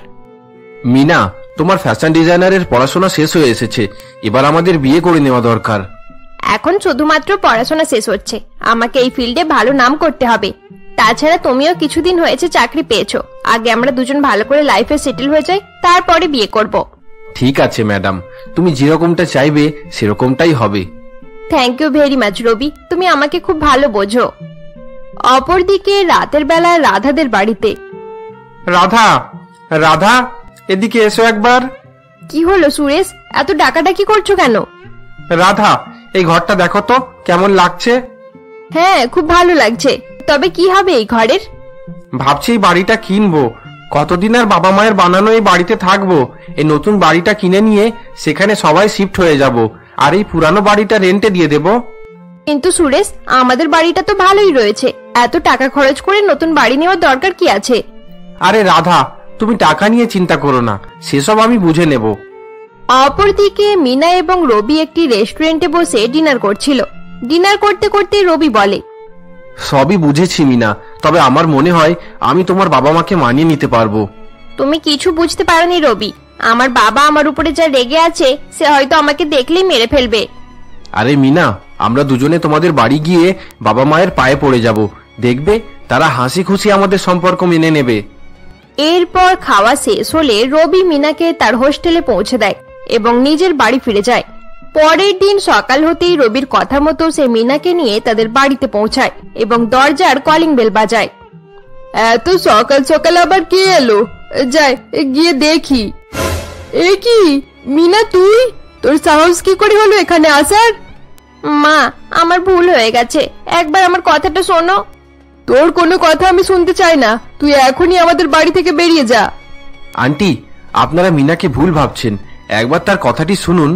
মিনা, তোমার ফ্যাশন ডিজাইনারের পড়াশোনা শেষ হয়ে এসেছে, এবার আমাদের বিয়ে করে নেওয়া দরকার। এখন শুধুমাত্র পড়াশোনা শেষ হচ্ছে, আমাকে এই ফিল্ডে ভালো নাম করতে হবে। তাছাড়া তুমিও কিছুদিন হয়েছে চাকরি পেয়েছো, আগে আমরা দুজন ভালো করে লাইফে সেটেল হয়ে যাই, তারপরে বিয়ে করব। ঠিক আছে ম্যাডাম, তুমি যেরকমটা চাইবে সেরকমটাই হবে। Thank you very much Ravi, তুমি আমাকে খুব ভালো বোঝো। অপরদিকে রাতের বেলা রাধাদের বাড়িতে। রাধা, রাধা এদিকে এসো একবার। কি হলো সুরেশ, এত ডাকাডাকি করছো কেন? রাধা, এই ঘরটা দেখো তো কেমন লাগছে। হ্যাঁ, খুব ভালো লাগছে, তবে কি হবে এই ঘরের? ভাবছি এই বাড়িটা কিনবো। কতদিন আর বাবা মায়ের বানানো এই বাড়িতে থাকবো? এই নতুন বাড়িটা কিনে নিয়ে সেখানে সবাই শিফট হয়ে যাব, আর এই পুরানো বাড়িটা রেন্টে দিয়ে দেব। কিন্তু সুরেশ, আমাদের বাড়িটা তো ভালোই রয়েছে, এত টাকা খরচ করে নতুন বাড়ি নেওয়ার দরকার কি আছে? আরে রাধা, তুমি টাকা নিয়ে চিন্তা করো না, সেসব আমি বুঝে নেব। অপরদিকে মিনা এবং রবি একটি রেস্টুরেন্টে বসে ডিনার করছিল। ডিনার করতে করতে রবি বলে, সবই বুঝেছি মিনা, তবে আমার মনে হয় আমি তোমার বাবা মাকে মানিয়ে নিতে পারবো। তুমি কিছু বুঝতে পারোনি রবি, আমার বাবা আমার উপরে যা রেগে আছে, সে হয়তো আমাকে দেখলেই মেরে ফেলবে। আরে মিনা, আমরা দুজনে তোমাদের বাড়ি গিয়ে বাবা মায়ের পায়ে পড়ে যাব, দেখবে তারা হাসি খুশি আমাদের সম্পর্ক মেনে নেবে। এরপর খাওয়া শেষ হলে রবি মিনাকে তার হোস্টেলে পৌঁছে দেয় এবং নিজের বাড়ি ফিরে যায়। পরের দিন সকাল হতেই রবির কথা মতো সে মিনাকে নিয়ে তাদের বাড়িতে পৌঁছায় এবং দরজার কলিং বেল বাজায়। এত সকাল সকাল আবার কে এলো? যাই গিয়ে দেখি। এ কি মিনা, তুই? তোর সাহস কি করে হলো এখানে আসার? মা, আমার ভুল হয়ে গেছে, একবার আমার কথাটা শোনো। তোর কোনো কথা আমি শুনতে চাই না, তুই এখনই আমাদের বাড়ি থেকে বেরিয়ে যা। আন্টি, আপনারা মিনাকে ভুল ভাবছেন, একবার তার কথাটি শুনুন।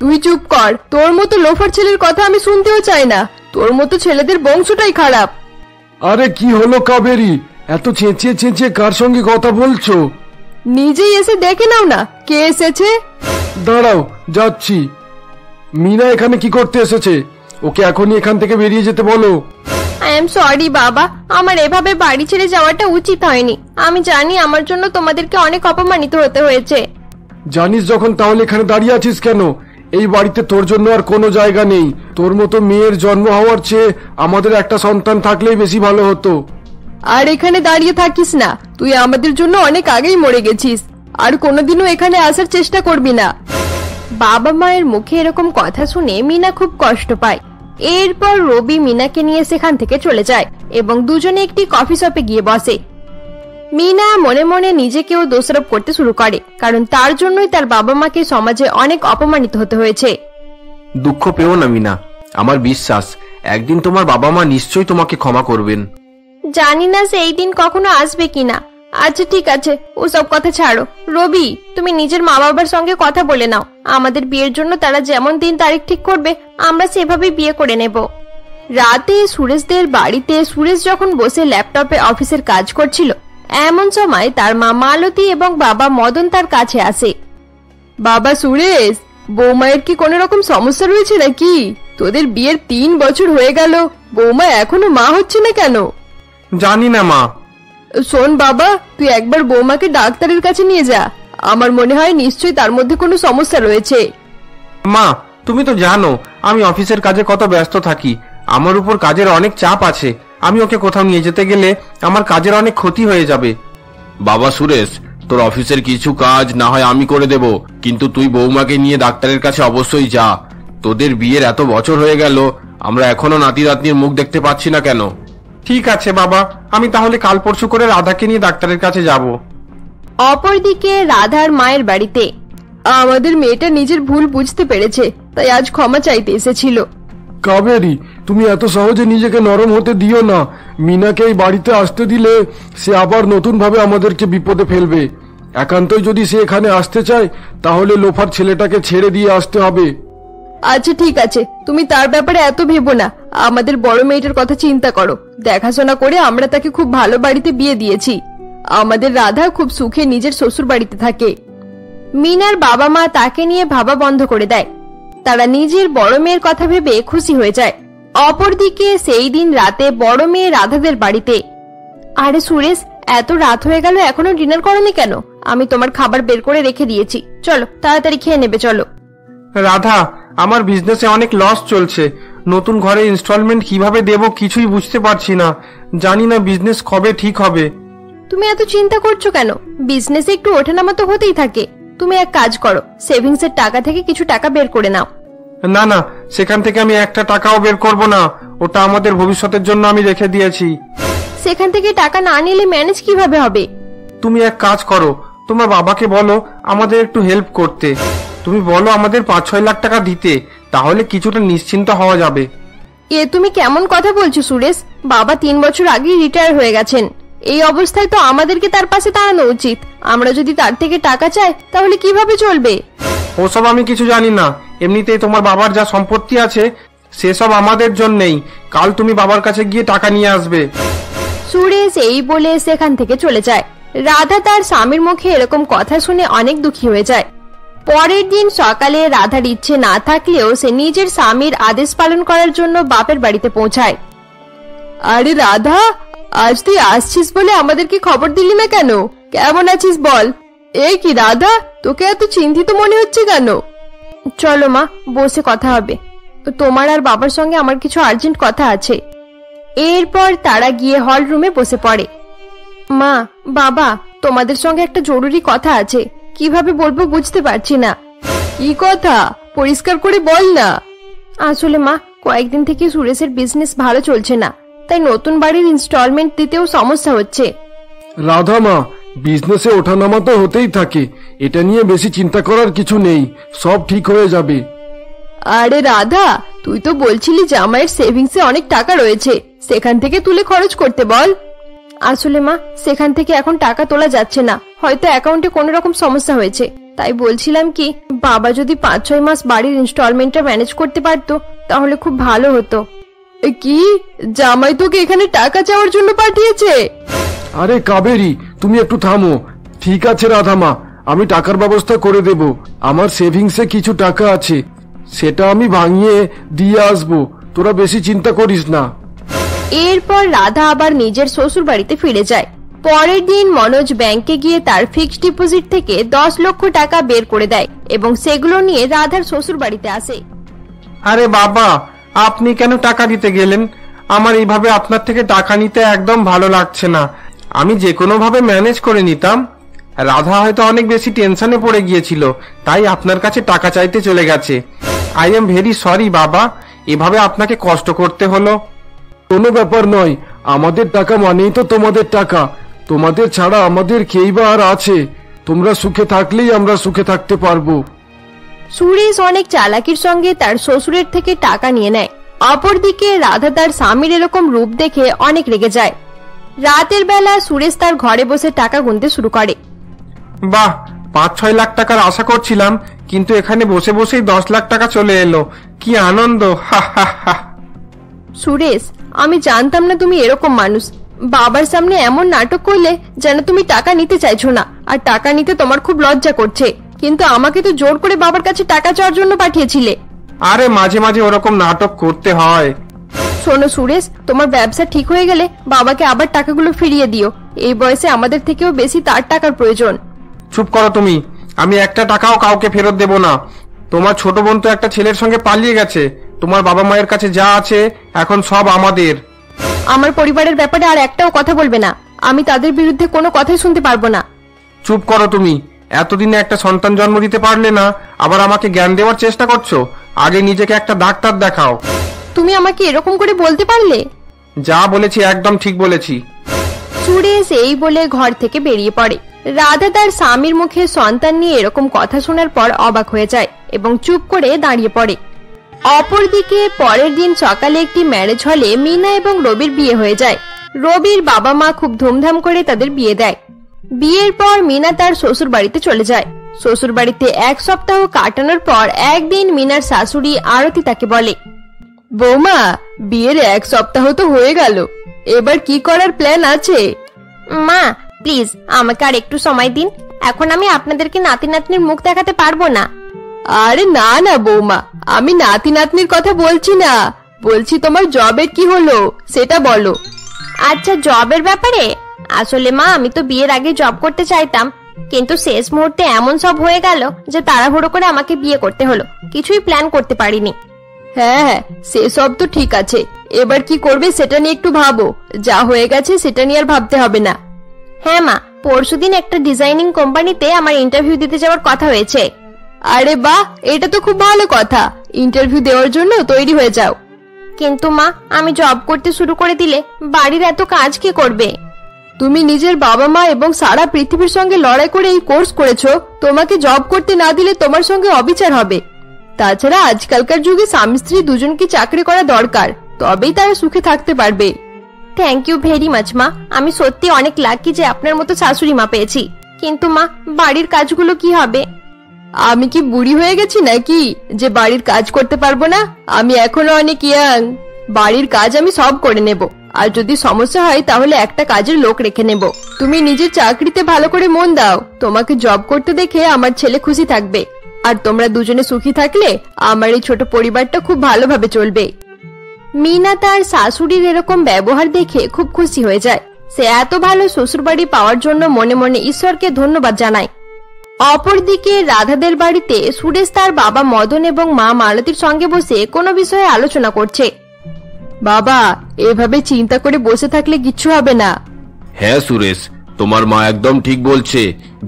তুই চুপ কর, তোর মতো লোফার ছেলের কথা আমি শুনতেও চাই না, তোর মতো ছেলেদের বংশটাই খারাপ। আরে কি হলো কাবেরী, এত চেঁচিয়ে চেঁচিয়ে কার সঙ্গে কথা বলছো? নিজেই এসে দেখে নাও না কে এসেছে। দাঁড়াও, যাচ্ছি। মিনা এখানে কি করতে এসেছে? ওকে এখনই এখান থেকে বেরিয়ে যেতে বলো। আই এম সরি বাবা, আমার এভাবে বাড়ি ছেড়ে যাওয়াটা উচিত হয়নি। আমি জানি আমার জন্য তোমাদেরকে অনেক অপমানিত হতে হয়েছে। জানিস যখন, তাহলে এখানে দাঁড়িয়ে আছিস কেন? এই বাড়িতে তোর জন্য আর কোনো জায়গা নেই। তোর মতো মেয়ের জন্ম হওয়ার চেয়ে আমাদের একটা সন্তান থাকলেই বেশি ভালো হতো। আর এখানে দাঁড়িয়ে থাকিস না, তুই আমাদের জন্য অনেক আগেই মরে গেছিস, আর কোনোদিনও এখানে আসার চেষ্টা করবি না। বাবা মায়ের মুখে এরকম কথা শুনে মিনা খুব কষ্ট পায়। এরপর রবি মিনাকে নিয়ে সেখান থেকে চলে যায় এবং দুজনে একটি কফি শপে গিয়ে বসে। मीना मने मने निजेकेओ दोषारोप करते शुरू करे कारण तार जोन्नोई तार बाबा मा के समाजे अनेक अपमानित होते हयेछे। दुःख पेओ ना मीना, आमार विश्वास एकदिन तोमार बाबा मा निश्चयई तोमाके क्षमा करबेन। जानि ना सेई दिन कखनो आसबे किना। अच्छा ठीक आछे, ओसब कथा छाड़ो। रवि, तुमि निजेर मा-बाबार संगे कथा बोले नाओ, आमादेर बियेर जोन्नो तारा जेमन दिन तारीख ठीक करबे आमरा सेभाबेई बिये करे नेब। राते सुरेशदेर बाड़ीते सुरेश जखन बसे लैपटपे अफिसेर काज करछिलो एमन समय तार मा मालती एबं बाबा मदन तार काछे आसे। बाबा सुरेश, बौमायेर कि कोनो रकम समस्या रयेछे नाकि? तोदेर बियेर 3 बछर हये गेल, बौमा एखोनो मा हच्छे ना केन? जानि ना मा। शोन बाबा, तुई एकबार बौमाके डाक्तारेर काछे निये जा, आमार मने हय निश्चयई तार मध्ये कोनो समस्या रयेछे। मा, तुमि तो जानो आमि अफिसेर काजे कत ब्यस्त थाकि, आमार उपर काजेर अनेक चाप आछे। मुख देखते पाচ্ছি না কেন? ठीक আছে বাবা, আমি তাহলে কাল পরশু করে রাধাকে নিয়ে ডাক্তারের কাছে যাব। অপরদিকে রাধার মায়ের বাড়িতে আমাদের মেয়েটা নিজের ভুল বুঝতে পেরেছে তাই আজ ক্ষমা চাইতে এসেছিল। कावेरी, तुमी एत सहजे निजेके नरम होते दिओ ना। मीनाके एई बाड़ीते आसते दिले से आबार नतुन भावे आमादेरके बिपदे फेलबे। एकान्तई जोदि से एखाने आसते चाय ताहले लोफार छेलेटाके छेड़े दिए आसते होबे। अच्छा ठीक आछे, तुमी तार ब्यापारे एत भेबो ना, आमादेर बड़ो मेयेटार कथा चिंता करो। देखाशोना करे आमरा ताके खूब भालो बाड़ीते बिये दिएछि। आमादेर राधा खूब सुखे निजेर शोशुर बाड़ीते थाके। मीनार बाबा मा ताके निये भाबा बन्ध करे देय। तारा निजेर बड़ मेयेर कथा भेबे खुशी हो जाए। अपरदिके सेई दिन राते बड़ मेये राधादेर बाड़ीते। आरे सुरेश, एतो रात हो गेलो एखोनो डिनार करोनी केन? आमी तोमार खाबार बेर करे रेखे दिएछि, चलो ताड़ाताड़ी खेये नेबे। चलो राधा, आमार बिजनेसे अनेक लस चलछे, नतुन घरे इन्स्टलमेंट किभाबे देबो किछुई बुझते पारछि ना, जानि ना बिजनेस कबे ठीक होबे। तुमि एतो चिंता करछो केन? बिजनेसे एकटु ओठानामा तो होतेई थाके। তুমি এক কাজ করো, সেভিংস এর টাকা থেকে কিছু টাকা বের করে নাও। না না, সেখান থেকে আমি একটা টাকাও বের করব না, ওটা আমাদের ভবিষ্যতের জন্য আমি রেখে দিয়েছি। সেখান থেকে টাকা না নিলে ম্যানেজ কিভাবে হবে? তুমি এক কাজ করো, তোমার বাবাকে বলো আমাদের একটু হেল্প করতে। তুমি বলো আমাদের 5-6 লাখ টাকা দিতে, তাহলে কিছুটা নিশ্চিন্ত হওয়া যাবে। এ তুমি কেমন কথা বলছো সুরেশ? বাবা 3 বছর আগে রিটায়ার হয়ে গেছেন। এই অবস্থায় তো আমাদেরকে তার পাশে দাঁড়ানো উচিত। আমরা যদি তার থেকে টাকা চাই তাহলে কিভাবে চলবে? ওসব আমি কিছু জানি না, এমনিতেই তোমার বাবার যা সম্পত্তি আছে সেসব আমাদের জন্যই। কাল তুমি বাবার কাছে গিয়ে টাকা নিয়ে আসবে। সুরেশ এই বলে সেখান থেকে চলে যায়। রাধা তার স্বামীর মুখে এরকম কথা শুনে অনেক দুঃখী হয়ে যায়। পরের দিন সকালে রাধার ইচ্ছে না থাকলেও সে নিজের স্বামীর আদেশ পালন করার জন্য বাপের বাড়িতে পৌঁছায়। আরে রাধা, আজ তুই আসছিস বলে আমাদেরকে খবর দিলি না কেন? কেমন আছিস বল? এ কি রাধা, তোকে এত চিন্তিত মনে হচ্ছে কেন? চলো মা, বসে কথা হবে, তোমার আর বাবার সঙ্গে আমার কিছু আর্জেন্ট কথা আছে। এরপর তারা গিয়ে হল রুমে বসে পড়ে। মা, বাবা, তোমাদের সঙ্গে একটা জরুরি কথা আছে, কিভাবে বলবো বুঝতে পারছি না। কি কথা? পরিষ্কার করে বল না। আসলে মা, কয়েকদিন থেকে সুরেশের বিজনেস ভালো চলছে না, তাই নতুন বাড়ির ইনস্টলমেন্ট দিতেও সমস্যা হচ্ছে। রাধা মা, বিজনেসে ওঠানামা তো হতেই থাকে, এটা নিয়ে বেশি চিন্তা করার কিছু নেই, সব ঠিক হয়ে যাবে। আরে রাধা, তুই তো বলছিলি জামাইয়ের সেভিংসে অনেক টাকা রয়েছে, সেখান থেকে তুলে খরচ করতে বল। আসলে মা, সেখান থেকে এখন টাকা তোলা যাচ্ছে না, হয়তো অ্যাকাউন্টে কোনো রকম সমস্যা হয়েছে। তাই বলছিলাম কি, বাবা যদি 5-6 মাস বাড়ির ইনস্টলমেন্টটা ম্যানেজ করতে পারতো তাহলে খুব ভালো হতো। কি, জামাই তোকে এখানে টাকা চাওয়ার জন্য পাঠিয়েছে? আরে কাবেরি, তুমি একটু থামো। ঠিক আছে রাধা মা, আমি টাকার ব্যবস্থা করে দেব। আমার সেভিংসে কিছু টাকা আছে, সেটা আমি ভাঙিয়ে দিয়ে আসবো, তোরা বেশি চিন্তা করিস না। এরপর রাধা আবার নিজের শ্বশুর বাড়িতে ফিরে যায়। পরের দিন মনোজ ব্যাংকে গিয়ে তার ফিক্সড ডিপোজিট থেকে 10 লক্ষ টাকা বের করে দেয় এবং সেগুলো নিয়ে রাধার শ্বশুর বাড়িতে আসে। আরে বাবা, আপনি কেন টাকা দিতে গেলেন? আমার এইভাবে আপনার থেকে টাকা নিতে একদম ভালো লাগছে না, আমি যে কোনো ভাবে ম্যানেজ করে নিতাম। রাধা হয়তো অনেক বেশি টেনশনে পড়ে গিয়েছিল তাই আপনার কাছে টাকা চাইতে চলে গেছে। আই এম ভেরি সরি বাবা, এভাবে আপনাকে কষ্ট করতে হলো। কোনো ব্যাপার নয়, আমাদের টাকা মানেই তো তোমাদের টাকা, তোমাদের ছাড়া আমাদের কেই বা আর আছে? তোমরা সুখে থাকলেই আমরা সুখে থাকতে পারবো। সুরেশ অনেক চালাকির সঙ্গে তার শ্বশুরের থেকে টাকা নিয়ে নেয়। অপরদিকে রাধা তার স্বামীর এরকম রূপ দেখে অনেক রেগে যায়। রাতের বেলা সুরেশ তার ঘরে বসে টাকা গুনতে শুরু করে। বাহ, ৫-৬ লাখ টাকার আশা করছিলাম, কিন্তু এখানে বসে বসেই ১০ লাখ টাকা চলে এলো। কি আনন্দ! সুরেশ, আমি জানতাম না তুমি এরকম মানুষ। বাবার সামনে এমন নাটক করলে যেন তুমি টাকা নিতে চাইছো না, আর টাকা নিতে তোমার খুব লজ্জা করছে। কিন্তু আমাকে তো জোর করে বাবার কাছে টাকা চাওয়ার জন্য পাঠিয়েছিলে। আরে মাঝে মাঝে ওরকম নাটক করতে হয়। শোনো সুরেশ, তোমার ব্যবসা ঠিক হয়ে গেলে বাবাকে আবার টাকাগুলো ফিরিয়ে দিও। এই বয়সে আমাদের থেকেও বেশি তার টাকার প্রয়োজন। চুপ করো তুমি, আমি একটা টাকাও কাউকে ফেরত দেব না। তোমার ছোট বোন তো একটা ছেলের সঙ্গে পালিয়ে গেছে। তোমার বাবা মায়ের কাছে যা আছে এখন সব আমাদের। আমার পরিবারের ব্যাপারে আর একটাও কথা বলবে না। আমি তাদের বিরুদ্ধে কোনো কথাই শুনতে পারবো না। চুপ করো তুমি। এতদিনে একটা সন্তান জন্ম দিতে পারলে না, আবার আমাকে জ্ঞান দেওয়ার চেষ্টা করছো। আগে নিজেকে একটা ডাক্তার দেখাও। তুমি আমাকে এরকম করে বলতে পারলে? যা বলেছি একদম ঠিক বলেছি। সুরেশ এই বলে ঘর থেকে বেরিয়ে পড়ে। রাধা তার স্বামীর মুখে সন্তান নিয়ে এরকম কথা শোনার পর অবাক হয়ে যায় এবং চুপ করে দাঁড়িয়ে পড়ে। অপরদিকে পরের দিন সকালে একটি ম্যারেজ হলে মিনা এবং রবির বিয়ে হয়ে যায়। রবির বাবা মা খুব ধুমধাম করে তাদের বিয়ে দেয়। বিয়ের পর মিনা তার শ্বশুর বাড়িতে চলে যায়। শ্বশুর বাড়িতে ১ সপ্তাহ কাটানোর পর একদিন মিনার শাশুড়ি আরতি তাকে বলে, বৌমা, বিয়ের ১ সপ্তাহ তো হয়ে গেল, এবার কি করার প্ল্যান আছে? মা, প্লিজ আমাকে আর একটু সময় দিন। এখন আমি আপনাদেরকে নাতি নাতনির মুখ দেখাতে পারবো না। আরে না না বৌমা, আমি নাতি নাতনির কথা বলছি না, বলছি তোমার জবের কি হলো সেটা বলো। আচ্ছা, জবের ব্যাপারে? আসলে মা, আমি তো বিয়ের আগে জব করতে চাইতাম, কিন্তু শেষ মুহূর্তে এমন সব হয়ে গেল যে তাড়াহুড়ো করে আমাকে বিয়ে করতে হলো। কিছুই প্ল্যান করতে পারিনি। হ্যাঁ হ্যাঁ, সেসব তো ঠিক আছে, এবার কি করবে সেটা নিয়ে একটু ভাবো। যা হয়ে গেছে সেটা নিয়ে আর ভাবতে হবে না। হ্যাঁ মা, পরশুদিন একটা ডিজাইনিং কোম্পানিতে আমার ইন্টারভিউ দিতে যাওয়ার কথা হয়েছে। আরে বাহ, এটা তো খুব ভালো কথা। ইন্টারভিউ দেওয়ার জন্য তৈরি হয়ে যাও। কিন্তু মা, আমি জব করতে শুরু করে দিলে বাড়ির এত কাজ কে করবে? তুমি নিজের বাবা মা এবং সারা পৃথিবীর সঙ্গে লড়াই করে এই কোর্স করেছো। তোমাকে জব করতে না দিলে তোমার সঙ্গে অবিচার হবে। তাছাড়া আজকালকার যুগে স্বামী স্ত্রী দুজনকে চাকরি করা দরকার, তবেই তারা সুখে থাকতে পারবে। থ্যাংক ইউ ভেরি মাচ মা, আমি সত্যি অনেক লাকি যে আপনার মতো শাশুড়ি মা পেয়েছি। কিন্তু মা, বাড়ির কাজগুলো কি হবে? আমি কি বুড়ি হয়ে গেছি নাকি যে বাড়ির কাজ করতে পারবো না? আমি এখনো অনেক ইয়াং। বাড়ির কাজ আমি সব করে নেব, আর যদি সমস্যা হয় তাহলে একটা কাজের লোক রেখে নেব। তুমি নিজের চাকরিতে ভালো করে মন দাও। তোমাকে জব করতে দেখে আমার ছেলে খুশি থাকবে, আর তোমরা দুজনে সুখী থাকলে আমার এই ছোট পরিবারটা খুব ভালোভাবে চলবে। মিনা তার শাশুড়ির এরকম ব্যবহার দেখে খুব খুশি হয়ে যায়। সে এত ভালো শ্বশুরবাড়ি পাওয়ার জন্য মনে মনে ঈশ্বরকে ধন্যবাদ জানায়। অপরদিকে রাধাদের বাড়িতে সুরেশ তার বাবা মদন এবং মা মালতীর সঙ্গে বসে কোনো বিষয়ে আলোচনা করছে। বাবা, এভাবে চিন্তা করে বসে থাকলে কিচ্ছু হবে না। হ্যাঁ সুরেশ, তোমার মা একদম ঠিক বলছে।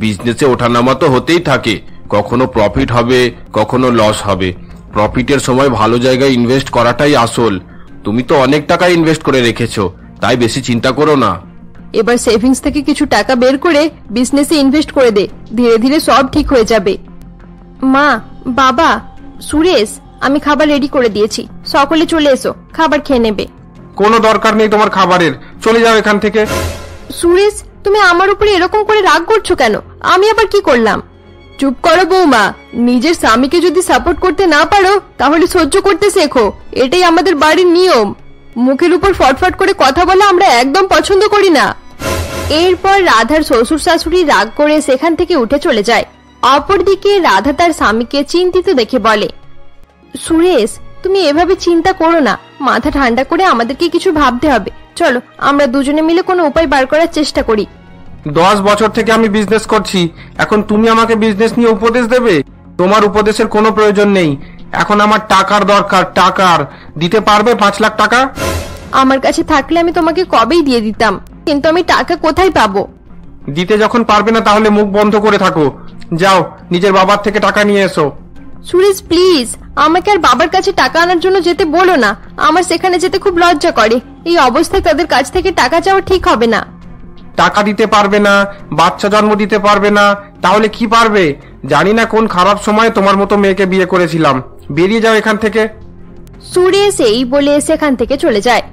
বিজনেসে ওঠানামা তো হতেই থাকে, কখনো প্রফিট হবে কখনো লস হবে। প্রফিটের সময় ভালো জায়গায় ইনভেস্ট করাটাই আসল। তুমি তো অনেক টাকা ইনভেস্ট করে রেখেছো, তাই বেশি চিন্তা করো না। এবার সেভিংস থেকে কিছু টাকা বের করে বিজনেসে ইনভেস্ট করে দে, ধীরে ধীরে সব ঠিক হয়ে যাবে। মা, বাবা, সুরেশ, আমি খাবার রেডি করে দিয়েছি, সকলে চলে এসো, খাবার খেয়ে নেবে। কোনো দরকার নেই তোমার খাবারের, চলে যাও এখান থেকে। সুরেশ, তুমি আমার উপরে এরকম করে রাগ করছো কেন? আমি আবার কি করলাম? চুপ করো বৌমা, নিজের স্বামীকে যদি সাপোর্ট করতে না পারো তাহলে সহ্য করতে শেখো, এটাই আমাদের বাড়ির নিয়ম। মুখের উপর ফটফট করে কথা বলা আমরা একদম পছন্দ করি না। এরপর রাধার শ্বশুর শাশুড়ি রাগ করে সেখান থেকে উঠে চলে যায়। অপরদিকে রাধা তার স্বামীকে চিন্তিত দেখে বলে, সুরেশ, তুমি এভাবে চিন্তা করো না, মাথা ঠান্ডা করে আমাদেরকে কিছু ভাবতে হবে। চলো আমরা দুজনে মিলে কোনো উপায় বার করার চেষ্টা করি। 10 বছর থেকে আমি বিজনেস করছি, এখন তুমি আমাকে বিজনেস নিয়ে উপদেশ দেবে? তোমার উপদেশের কোনো প্রয়োজন নেই। এখন আমার টাকার দরকার, টাকার। দিতে পারবে ৫ লাখ টাকা? আমার কাছে থাকলে আমি তোমাকে কবেই দিয়ে দিতাম, কিন্তু আমি টাকা কোথায় পাবো? দিতে যখন পারবে না তাহলে মুখ বন্ধ করে থাকো। যাও নিজের বাবার থেকে টাকা নিয়ে এসো। সুরেশ প্লিজ, আমাকে আর বাবার কাছে টাকা আনার জন্য যেতে বলো না। আমার সেখানে যেতে খুব লজ্জা করে। এই অবস্থায় তাদের কাছ থেকে টাকা চাওয়া ঠিক হবে না। টাকা দিতে পারবে না, বাচ্চা জন্ম দিতে পারবে না, তাহলে কি পারবে? জানি না কোন খারাপ সময়ে তোমার মতো মেয়েকে বিয়ে করেছিলাম। বেরিয়ে যাও এখান থেকে। সুরেশ এই বলে সেখান থেকে চলে যায়।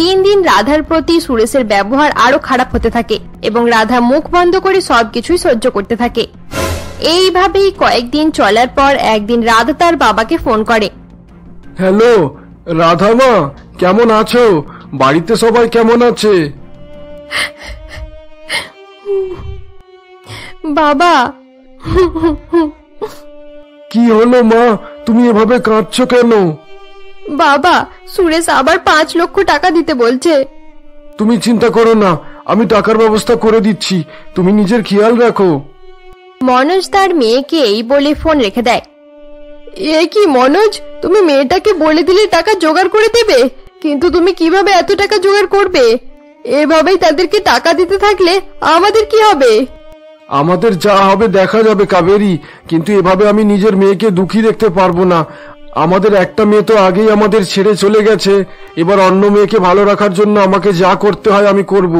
দিন দিন রাধার প্রতি সুরেশের ব্যবহার আরো খারাপ হতে থাকে এবং রাধা মুখ বন্ধ করে সবকিছুই সহ্য করতে থাকে। এইভাবেই কয়েকদিন চলার পর একদিন রাধা তার বাবাকে ফোন করে। হ্যালো রাধা মা, কেমন আছো? বাড়িতে সবাই কেমন আছে? বাবা। কি হলো মা, তুমি এভাবে কাঁদছো কেন? বাবা, সুরেশ আবার ৫ লক্ষ টাকা দিতে বলছে। তুমি চিন্তা করো না, আমি টাকার ব্যবস্থা করে দিচ্ছি, তুমি নিজের খেয়াল রাখো। মনোজ তার মেয়েকে এই বলে ফোন রেখে দেয়। এ কি মনোজ, তুমি মেয়েটাকে বলে দিলে টাকা জোগাড় করে দেবে, কিন্তু তুমি কিভাবে এত টাকা জোগাড় করবে? এভাবেই তাদেরকে টাকা দিতে থাকলে আমাদের কি হবে? আমাদের যা হবে দেখা যাবে কাবেরী, কিন্তু এভাবে আমি নিজের মেয়েকে দুঃখী দেখতে পারবো না। আমাদের একটা মেয়ে তো আগেই আমাদের ছেড়ে চলে গেছে, এবার অন্য মেয়েকে ভালো রাখার জন্য আমাকে যা করতে হয় আমি করব।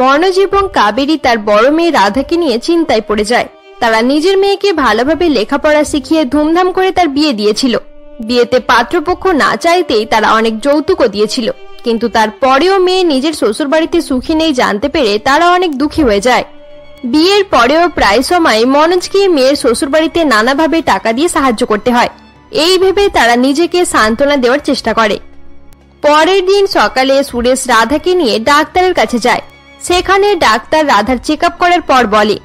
মনোজ এবং কাবেরী তার বড় মেয়ে রাধাকে নিয়ে চিন্তায় পড়ে যায়। তারা নিজের মেয়েকে ভালোভাবে লেখাপড়া শিখিয়ে ধুমধাম করে তার বিয়ে দিয়েছিল। বিয়েতে পাত্রপক্ষ না চাইতেই তারা অনেক যৌতুকও দিয়েছিল, কিন্তু তারপরেও মেয়ে নিজের শ্বশুর বাড়িতে সুখী নেই জানতে পেরে তারা অনেক দুঃখী হয়ে যায়। বিয়ের পরেও প্রায় সময় মনোজকে মেয়ের শ্বশুর বাড়িতে নানাভাবে টাকা দিয়ে সাহায্য করতে হয়। এই ভেবে তারা নিজেকে সান্ত্বনা দেওয়ার চেষ্টা করে। পরের দিন সকালে সুরেশ রাধাকে নিয়ে ডাক্তারের কাছে যায়। সেখানে ডাক্তার রাধার চেক আপ করার পর বলে,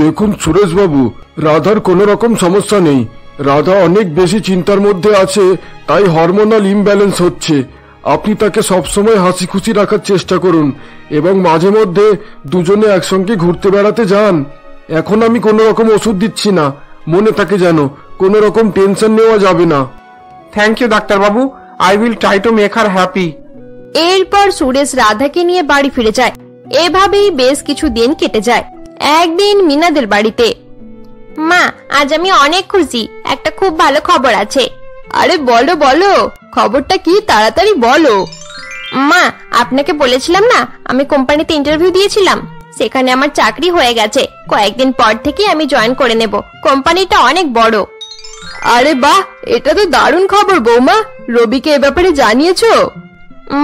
দেখুন সুরেশ বাবু, রাধার কোনো রকম সমস্যা নেই। রাধা অনেক বেশি চিন্তার মধ্যে আছে, তাই হরমোনাল ইমব্যালেন্স হচ্ছে। আপনি তাকে সবসময় হাসি খুশি রাখার চেষ্টা করুন এবং মাঝে মধ্যে দুজনে একসঙ্গে ঘুরতে বেড়াতে যান। এখন আমি কোনো রকম ওষুধ দিচ্ছি না, মনে থাকে যেন, কোনো রকম টেনশন নেওয়া যাবে না। থ্যাংক ইউ ডাক্তার বাবু, I will try to make her happy. এরপর সুরেশ রাধাকে নিয়ে বাড়ি ফিরে যায়। এভাবেই বেশ কিছু দিন কেটে যায়। একদিন মিনাদের বাড়িতে, মা আজ আমি অনেক খুশি, একটা খুব ভালো খবর আছে। আরে বলো বলো, খবরটা কি তাড়াতাড়ি বলো। মা আপনাকে বলেছিলাম না, আমি কোম্পানিতে ইন্টারভিউ দিয়েছিলাম, সেখানে আমার চাকরি হয়ে গেছে। কয়েকদিন পর থেকে আমি জয়েন করে নেব, কোম্পানিটা অনেক বড়। আরে বাহ, এটা তো দারুণ খবর বৌমা, রবিকে এ ব্যাপারে জানিয়েছো?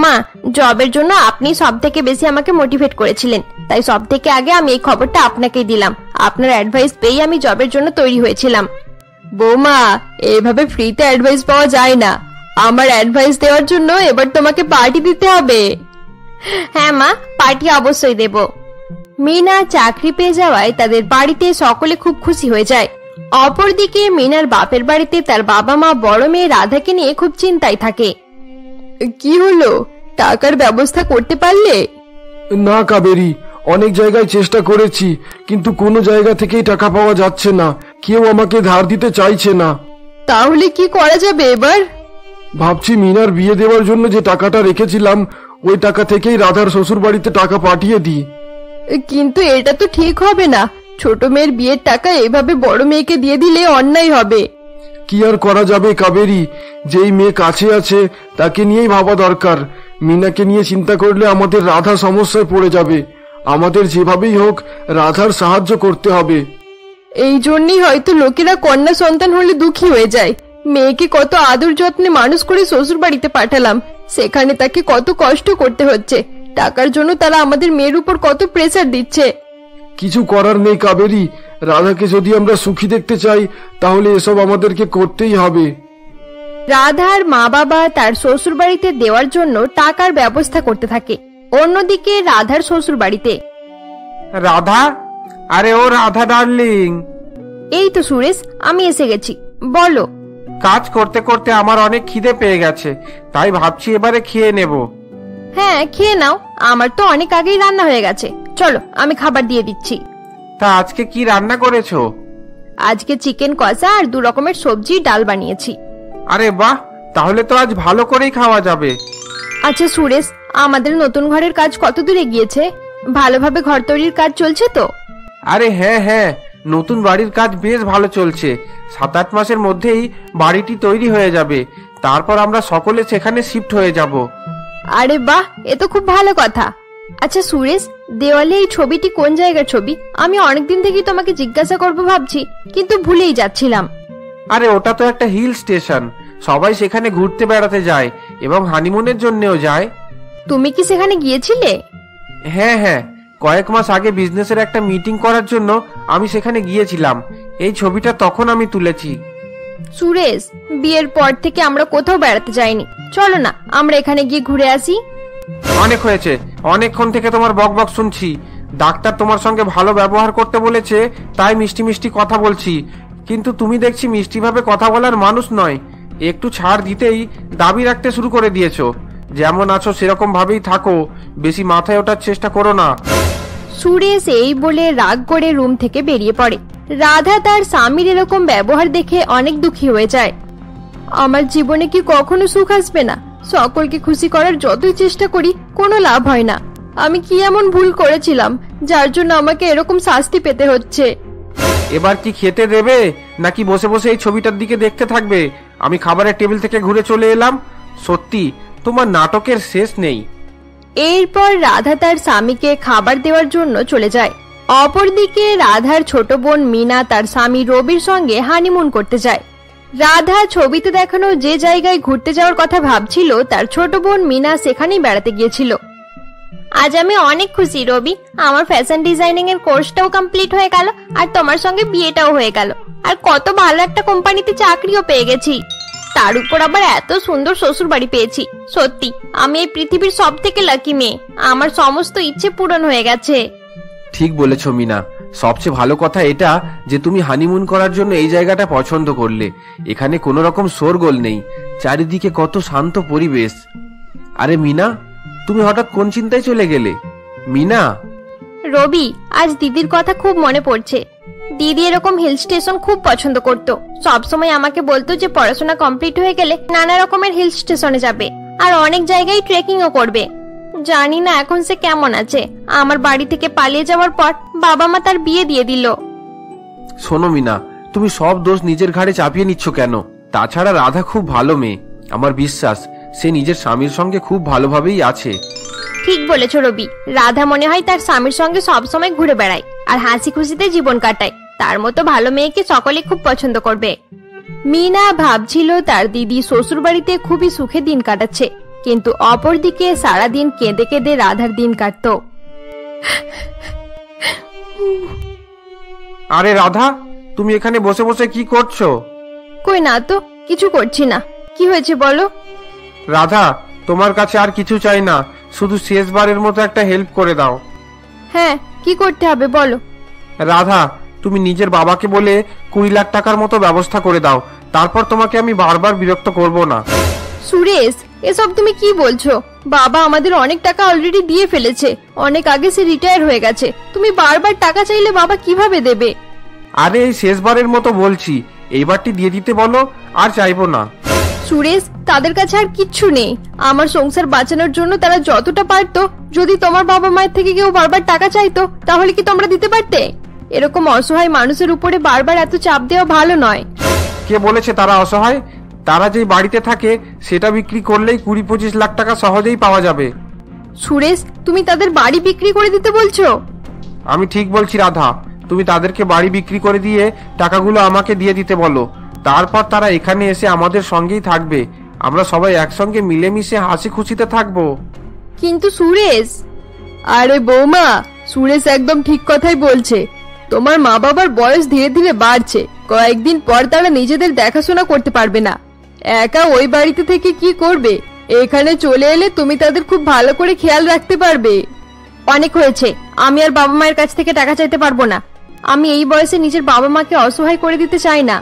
মা জবের জন্য আপনি সব থেকে বেশি আমাকে মোটিভেট করেছিলেন, তাই সব থেকে আগে আমি এই খবরটা আপনাকেই দিলাম। আপনার অ্যাডভাইস পেয়ে আমি জবের জন্য তৈরি হয়েছিলাম। বৌমা এভাবে ফ্রিতে অ্যাডভাইস পাওয়া যায় না, আমার অ্যাডভাইস দেওয়ার জন্য এবার তোমাকে পার্টি দিতে হবে। হ্যাঁ মা, পার্টি অবশ্যই দেব। মিনা চাকরি পেয়ে যাওয়ায় তাদের বাড়িতে সকলে খুব খুশি হয়ে যায়। অপরদিকে মিনার বাপের বাড়িতে তার বাবা মা বড় মেয়ে রাধাকে নিয়ে খুব চিন্তায় থাকে। কি হলো, টাকার ব্যবস্থা করতে পারলে না কাবেরী? অনেক জায়গায় চেষ্টা করেছি, কিন্তু কোনো জায়গা থেকেই টাকা পাওয়া যাচ্ছে না, কেউ আমাকে ধার দিতে চাইছে না। তাহলে কি করা যাবে এবার? ভাবছি মিনার বিয়ে দেওয়ার জন্য যে টাকাটা রেখেছিলাম, ওই টাকা থেকেই রাধার শ্বশুর বাড়িতে টাকা পাঠিয়ে দিই। কিন্তু এটা তো ঠিক হবে না, ছোট মেয়ের বিয়ের টাকা এভাবে বড় মেয়েকে দিয়ে দিলে অন্যায় হবে। কি আর করা যাবে কাবেরী, যেই মেয়ে কাছে আছে তাকে নিয়েই ভাবা দরকার। মিনাকে নিয়ে চিন্তা করলে আমাদের রাধা সমস্যায় পড়ে যাবে। আমাদের যেভাবেই হোক রাধার সাহায্য করতে হবে। এই জন্যই হয়তো লোকেরা কন্যা সন্তান হলে দুঃখী হয়ে যায়। মেয়েকে কত আদর যত্নে মানুষ করে শ্বশুর বাড়িতে পাঠালাম, সেখানে তাকে কত কষ্ট করতে হচ্ছে। টাকার জন্য তারা আমাদের মেয়ের উপর কত প্রেসার দিচ্ছে। কিছু করার নেই কাবেরী, রাধাকে যদি আমরা সুখী দেখতে চাই তাহলে এসব আমাদেরকে করতেই হবে। রাধার মা বাবা তার শ্বশুর বাড়িতে দেওয়ার জন্য টাকার ব্যবস্থা করতে থাকে। অন্যদিকে রাধার শ্বশুর বাড়িতে, রাধা, আরে ও রাধা ডার্লিং। এই তো সুরেশ, আমি এসে গেছি, বলো। কাজ করতে করতে আমার অনেক খিদে পেয়ে গেছে, তাই ভাবছি এবারে খেয়ে নেব। হ্যাঁ খেয়ে নাও, আমার তো অনেক আগেই রান্না হয়ে গেছে। চলো আমি খাবার দিয়ে দিচ্ছি। তা আজকে কি রান্না করেছো? আজকে চিকেন কষা আর 2 রকমের সবজি ডাল বানিয়েছি। আরে বাহ, তাহলে তো আজ ভালো করেই খাওয়া যাবে। আচ্ছা সুরেশ, আমাদের নতুন ঘরের কাজ কত দূর এগিয়েছে? ভালোভাবে ঘর তৈরির কাজ চলছে তো? আরে হ্যাঁ হ্যাঁ, নতুন বাড়ির কাজ বেশ ভালো চলছে। 7-8 মাসের মধ্যেই বাড়িটি তৈরি হয়ে যাবে, তারপর আমরা সকলে সেখানে শিফট হয়ে যাব। আরে বাহ, এ তো খুব ভালো কথা। अच्छा सुरेश, देवाले ये छविटी कौन जायगार छवि? आमी अनेक दिन थेके तोमाके जिज्ञासा करबो भाबछि, किन्तु भूलेई जाच्छिलाम। अरे ओटा तो एक हिल स्टेशन, सबाई सेखाने घुरते बेड़ाते जाए एवं हानिमुनेर जोन्नेओ जाए। तुमी कि सेखाने गियेछिले? हाँ हाँ, कयेक मास आगे बिजनेसेर एकटा मीटिंग करार जोन्नो आमी सेखाने गियेछिलाम। एई छविटा तखन आमी तुलेछि। सुरेश, बियेर पर थेके आमरा कोथाओ बेड़ाते जाइनि, चलो ना आमरा एखाने गिये घुरे आसि। अनेक हयेछे, अनेकक्षण थेके तोमार बकबक सुनछि। डाक्तार तोमार संगे भालो व्यवहार करते बोलेछे, ताई मिष्टि मिष्टि कथा बोलछि, किन्तु तुमी देखछि मिष्टि भावे कथा बोलार मानुष नय। एकटू छाड़ दितेई दाबी राखते शुरू करे दियेछो, जेमन आछो सेरकम भावेई थाको, बेशी माथाय ओठार चेष्टा करो ना। सुरेश एई बोले राग करे रूम थेके बेरिये पड़े। राधा तार स्वामीर एरकम व्यवहार देखे अनेक दुखी हये जाय। आमार जीवने कि कखनो सुख आसबे ना? सकल के खुशी करार जतई चेष्टा करी कोनो लाभ हय ना। आमी कि एमन भूल करेछिलाम जार जोन्नो आमाके एरकम शास्ति पेते हच्छे? एबार कि खेते देबे नाकि बसे बसे एई छविटार दिके देखते थाकबे? आमी खाबारेर टेबिल थेके घुरे चले एलाम। सत्यि तोमार नाटकेर शेष नेई। एरपर राधा तार स्वामीके खाबार देवार जोन्नो चले जाय। अपरदिके राधार छोट बोन मीना तार स्वामी रबिर संगे हानिमुन करते जाय। राधा छबिते देखानो जे जायगाय घुरते जाओयार कथा भाबछिलो तार छोट बोन मीना सेखानेई बेड़ाते गियेछिलो। आज आमी अनेक खुशी रबि, आमार फैशन डिजाइनिंग एर कोर्सटाओ कमप्लीट हये गेलो आर तोमार संगे बियेटाओ हये गेलो आर कत भालो एकटा कोम्पानिते चाकरिओ पेये गेछि। तार उपर आबार एतो सुंदर शोशुर बाड़ी पेयेछि। सत्यि आमी एई पृथिबीर सबथेके लाकी मेये, आमार समस्त इच्छे पूरण हये गेछे। ठीक बोलेছো मीना, सबसे ভালো কথা এটা যে তুমি হানিমুন করার জন্য এই জায়গাটা পছন্দ করলে। এখানে কোনো রকম শোরগোল নেই, চারিদিকে কত শান্ত পরিবেশ। আরে মিনা, তুমি হঠাৎ কোন চিন্তায় চলে গেলে? মিনা, রবি আজ দিদির কথা খুব মনে পড়ছে। দিদি এরকম হিল স্টেশন খুব পছন্দ করত। সব সময় আমাকে বলতো যে পড়াশোনা কমপ্লিট হয়ে গেলে নানা রকমের হিল স্টেশনে যাবে আর অনেক জায়গায় ট্রেকিংও করবে। জানি না এখন সে কেমন আছে। আমার বাড়ি থেকে পালিয়ে যাওয়ার পর বাবা মা তার বিয়ে দিয়ে দিল। শোনো মিনা, তুমি সব দোষ নিজের ঘাড়ে চাপিয়ে নিচ্ছ কেন? তাছাড়া রাধা খুব ভালো মেয়ে, আমার বিশ্বাস সে নিজের স্বামীর সঙ্গে খুব ভালোভাবেই আছে। ঠিক বলেছো রবি, রাধা মনে হয় তার স্বামীর সঙ্গে সব সময় ঘুরে বেড়ায় আর হাসি খুশিতে জীবন কাটায়। তার মতো ভালো মেয়েকে সকলে খুব পছন্দ করবে। মিনা ভাবছিল তার দিদি শ্বশুর বাড়িতে খুবই সুখে দিন কাটাচ্ছে, किन्तु अपर दिके सारा दिन केंदे केंदे राधार दिन काटतो। अरे राधा, तुमी एखाने बसे बसे की करछो? कोई ना तो, किछु करछि ना। की होयेछे बोलो? राधा, तोमार काछे आर किछु चाइ ना, शुधु शेषबारेर मतो एकटा हेल्प करे दाओ। हाँ, की करते होबे बोलो? राधा, तुमी निजेर बाबाके बोले 20 लाख टाकार मतो ब्यबस्था करे दाओ, तारपर तोमाके आमी बारबार बिरक्त करबो ना। सुरेश, एसब तुमी की बोलछो? बाबा आमादेर अनेक टाका अलरेडी दिए फेलेछे, अनेक आगे से रिटायर हये गेछे। तुमी बारबार टाका चाइले बाबा किभाबे देबे? आरे एई शेषबारेर मतो बोलछि, एइबारटी दिए दिते बोलो, आर चाइबो ना। सुरेश, तादेर काछे आर किच्छु नेई। आमार संसार बाँचानोर जोन्नो तारा जतटा पारतो। जोदि तोमार बाबा मायेर थेके केउ बारबार टाका चाइतो ताहले कि तोमरा दिते पारते? एरकम असहाय मानुषेर उपरे बारबार एत चाप देओया भालो नय। के बोलेछे तारा असहाय? तारा जे बाड़ीते थाके सेटा बिक्री करलेई 20-25 लाख टाका सहजेई पावा जाबे। सुरेश, तुमी तादेर बाड़ी बिक्री करे दिते बोलछो? आमी ठीक बोलछि राधा, तुमी तादेरके बाड़ी बिक्री करे दिये टाकागुलो आमाके दिये दिते बोलो, तारपर तारा एखाने एसे आमादेर संगेई थाकबे। आमरा सबाई एकसंगे मिलेमिशे हासि खुशिते थाकबो। किन्तु सुरेश। आरे बौमा, सुरेश एकदम ठीक कथाई बोलछे। तोमार मा बाबार बयस धीरे धीरे बाड़छे, कयेकदिन पर तारा निजेदेर देखाशोना करते पारबे ना। একা ওই বাড়িতে থেকে কি করবে? এখানে চলে এলে তুমি তাদের খুব ভালো করে খেয়াল রাখতে পারবে। অনেক হয়েছে, আমি আর বাবা মায়ের কাছ থেকে টাকা চাইতে পারবো না। আমি এই বয়সে নিজের বাবা মাকে অসহায় করে দিতে চাই না।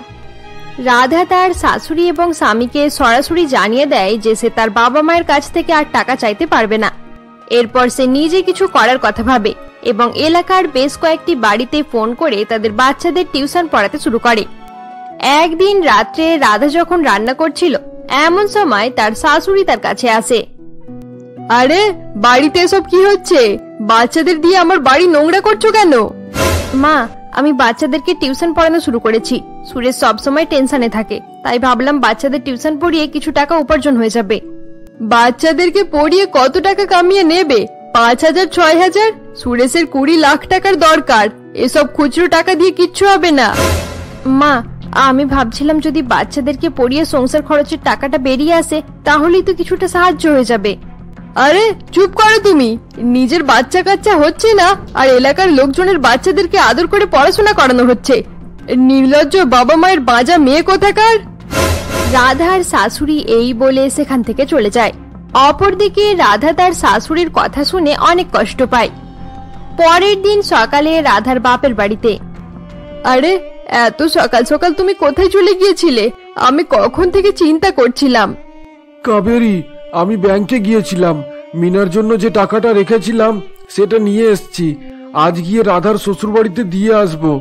রাধা তার শাশুড়ি এবং স্বামীকে সরাসরি জানিয়ে দেয় যে সে তার বাবা মায়ের কাছ থেকে আর টাকা চাইতে পারবে না। এরপর সে নিজে কিছু করার কথা ভাবে এবং এলাকার বেশ কয়েকটি বাড়িতে ফোন করে তাদের বাচ্চাদের টিউশন পড়াতে শুরু করে। एक दिन रात्रे राधा जखन रान्ना करछिलो एमन समय तार शाशुड़ी तार काछे आसे। अरे बाड़ीते एसब कि होच्छे? बाच्चादेर दिये आमार बाड़ी नोंगरा करछो केनो? मा, आमी बाच्चादेरके टिउशन पढ़ानो शुरू करेछि। सुरेश सब समय टेंशने थाके, ताई भाबलाम बाच्चादेर टिउशन पढ़िये किछु टाका उपार्जन हये जाबे। बाच्चादेरके पढ़िये कत टाका कामिये नेबे 5000 6000 सुरेशेर 20 लाख टाकार दरकार। एसब खुचरो टाका दिये किच्छु होबे ना। मा आमी भाबछिलाम जोदि बाच्चादेरके पड़िये संसार खरचेर टाकाटा बेरिये आसे ताहलेई तो किछुटा साहाय्य होये जाबे। अरे चुप करो तुमी, निजेर बाच्चा काच्चा होच्छे ना आर एलाकार लोकजनेर बाच्चादेरके आदर करे पढ़ाशोना करानो होच्छे। निर्लज्ज बाबा मायेर बाजा मेये कोथाकार। राधार शाशुड़ी एई बोले सेखान थेके चले जाय। অপরদিকে রাধা তার শাশুড়ির কথা শুনে অনেক কষ্ট পায়। পরের দিন সকালে রাধার বাপের বাড়িতে। আরে এত সকাল সকাল তুমি কোথায় চলে গিয়েছিলে? আমি কখন থেকে চিন্তা করছিলাম। কাবেরী, আমি ব্যাংকে গিয়েছিলাম, মিনার জন্য যে টাকাটা রেখেছিলাম সেটা নিয়ে এসেছি, আজ গিয়ে রাধার শ্বশুর বাড়িতে দিয়ে আসবো।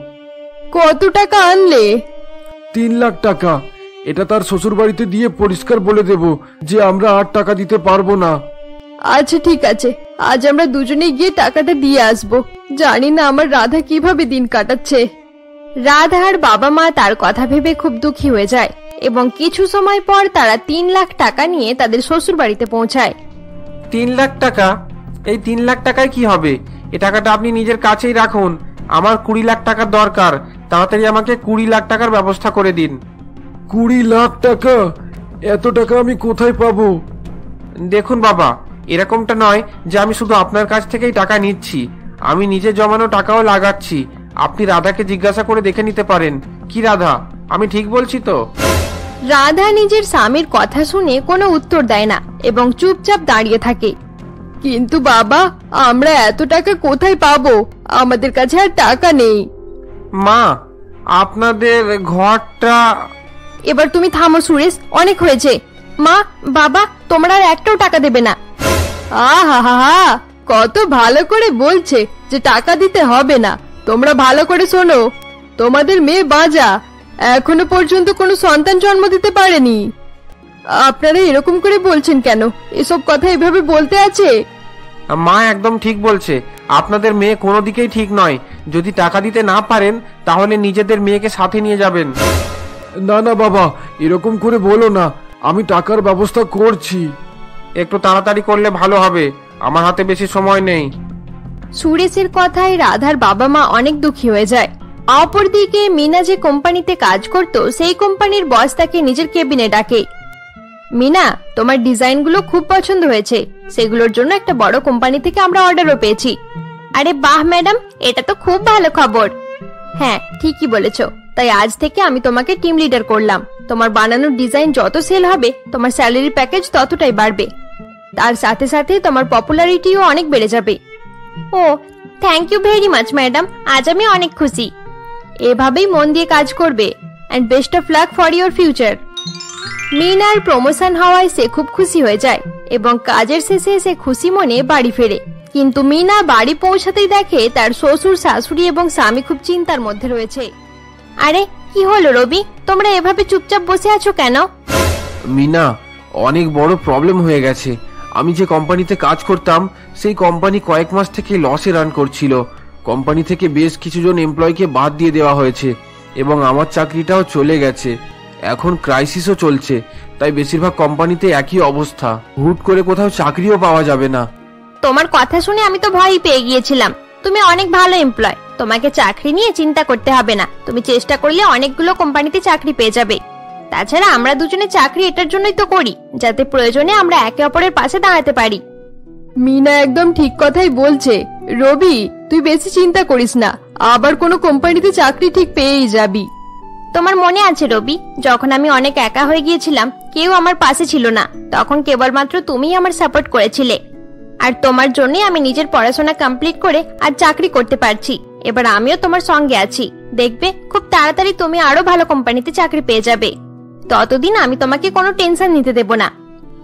কত টাকা আনলে? 3 লাখ টাকা। এটা তার শ্বশুর বাড়িতে দিয়ে পরিষ্কার বলে দেব যে আমরা আর টাকা দিতে পারবো না। আচ্ছা ঠিক আছে, আজ আমরা দুজনে গিয়ে টাকাটা দিয়ে আসবো। জানি না আমার রাধা কিভাবে দিন কাটাচ্ছে। রাধার বাবা মা তার কথা ভেবে খুব দুঃখী হয়ে যায় এবং কিছু সময় পর তারা 3 লাখ টাকা নিয়ে তাদের শ্বশুর বাড়িতে পৌঁছায়। 3 লাখ টাকা? এই 3 লাখ টাকায় কি হবে? এই টাকাটা আপনি নিজের কাছেই রাখুন, আমার 20 লাখ টাকার দরকার। তাড়াতাড়ি আমাকে 20 লাখ টাকার ব্যবস্থা করে দিন। 20 লাখ টাকা? এত টাকা আমি কোথায় পাবো? দেখুন বাবা, এরকমটা নয় যে আমি শুধু আপনার কাছ থেকেই টাকা নিচ্ছি, আমি নিজে জমানো টাকাও লাগাচ্ছি। আপনি রাধাকে জিজ্ঞাসা করে দেখে নিতে পারেন। কি রাধা, আমি ঠিক বলছি তো? রাধা নিজের স্বামীর কথা শুনে কোনো উত্তর দেয় না এবং চুপচাপ দাঁড়িয়ে থাকে। কিন্তু বাবা, আমরা এত টাকা কোথায় পাবো? আমাদের কাছে আর টাকা নেই। মা, আপনাদের ঘরটা। এবার তুমি থামো সুরেশ, অনেক হয়েছে। মা বাবা, তোমরা আর একটাও টাকা দেবে না। আহাহাহা, কত ভালো করে বলছে যে টাকা দিতে হবে না। তোমরা ভালো করে শোনো, তোমাদের মেয়ে বাজা এখনো পর্যন্ত কোনো সন্তান জন্ম দিতে পারেনি। আপনারা এরকম করে বলছেন কেন? এসব কথা এভাবে বলতে আছে? মা একদম ঠিক বলছে, আপনাদের মেয়ে কোনো দিকেই ঠিক নয়। যদি টাকা দিতে না পারেন তাহলে নিজেদের মেয়েকে সাথে নিয়ে যাবেন। না না বাবা, এরকম করে বলো না, আমি টাকার ব্যবস্থা করছি। একটু তাড়াতাড়ি করলে ভালো হবে, আমার হাতে বেশি সময় নেই। সুরেশের কথায় রাধার বাবা মা অনেক দুঃখী হয়ে যায়। অপরদিকে মিনা যে কোম্পানিতে কাজ করত সেই কোম্পানির বস তাকে নিজের কেবিনে ডাকে। মিনা, তোমার ডিজাইনগুলো খুব পছন্দ হয়েছে, সেগুলোর জন্য একটা বড় কোম্পানি থেকে আমরা অর্ডারও পেয়েছি। আরে বাহ ম্যাডাম, এটা তো খুব ভালো খবর। হ্যাঁ ঠিকই বলেছো, তাই আজ থেকে আমি তোমাকে টিম লিডার করলাম। তোমার বানানো ডিজাইন যত সেল হবে তোমার স্যালারি প্যাকেজ ততটাই বাড়বে, তার সাথে সাথে তোমার পপুলারিটিও অনেক বেড়ে যাবে। ও thank you very much madam, আজ আমি অনেক খুশি। এভাবেই মন দিয়ে কাজ করবে, and best of luck for your future. মিনার প্রমোশন হওয়ায় সে খুব খুশি হয়ে যায় এবং কাজের শেষে সে খুশি মনে বাড়ি ফেরে। কিন্তু মিনা বাড়ি পৌঁছাতেই দেখে তার শ্বশুর শাশুড়ি এবং স্বামী খুব চিন্তার মধ্যে রয়েছে। আরে কি হলো রবি, তোমরা এভাবে চুপচাপ বসে আছো কেন? মিনা, অনেক বড় প্রবলেম হয়ে গেছে। আমি যে কোম্পানিতে কাজ করতাম সেই কোম্পানি কয়েক মাস থেকে লসে রান করছিল। কোম্পানি থেকে বেশ কিছুজন এমপ্লয়কে বাদ দিয়ে দেওয়া হয়েছে এবং আমার চাকরিটাও চলে গেছে। এখন ক্রাইসিসও চলছে, তাই বেশিরভাগ কোম্পানিতে একই অবস্থা, হুট করে কোথাও চাকরিও পাওয়া যাবে না। তোমার কথা শুনে আমি তো ভয় পেয়ে গিয়েছিলাম। তুমি অনেক ভালো এমপ্লয়, তোমাকে চাকরি নিয়ে চিন্তা করতে হবে না। তুমি চেষ্টা করলে অনেকগুলো কোম্পানিতে চাকরি পেয়ে যাবে। তাছাড়া আমরা দুজনে চাকরি এটার জন্যই তো করি যাতে প্রয়োজনে আমরা একে অপরের পাশে দাঁড়াতে পারি। মিনা একদম ঠিক কথাই বলছে। রবি, তুই বেশি চিন্তা করিস না, আবার কোনো কোম্পানিতে চাকরি ঠিক পেয়েই যাবি। তোমার মনে আছে রবি, যখন আমি অনেক একা হয়ে গিয়েছিলাম, কেউ আমার পাশে ছিল না, তখন কেবলমাত্র তুমিই আমার সাপোর্ট করেছিলে। আর তোমার জন্যই আমি নিজের পড়াশোনা কমপ্লিট করে আর চাকরি করতে পারছি। এবার আমিও তোমার সঙ্গে আছি, দেখবে খুব তাড়াতাড়ি তুমি আরো ভালো কোম্পানিতে চাকরি পেয়ে যাবে। ততদিন আমি তোমাকে কোনো টেনশন নিতে দেব না।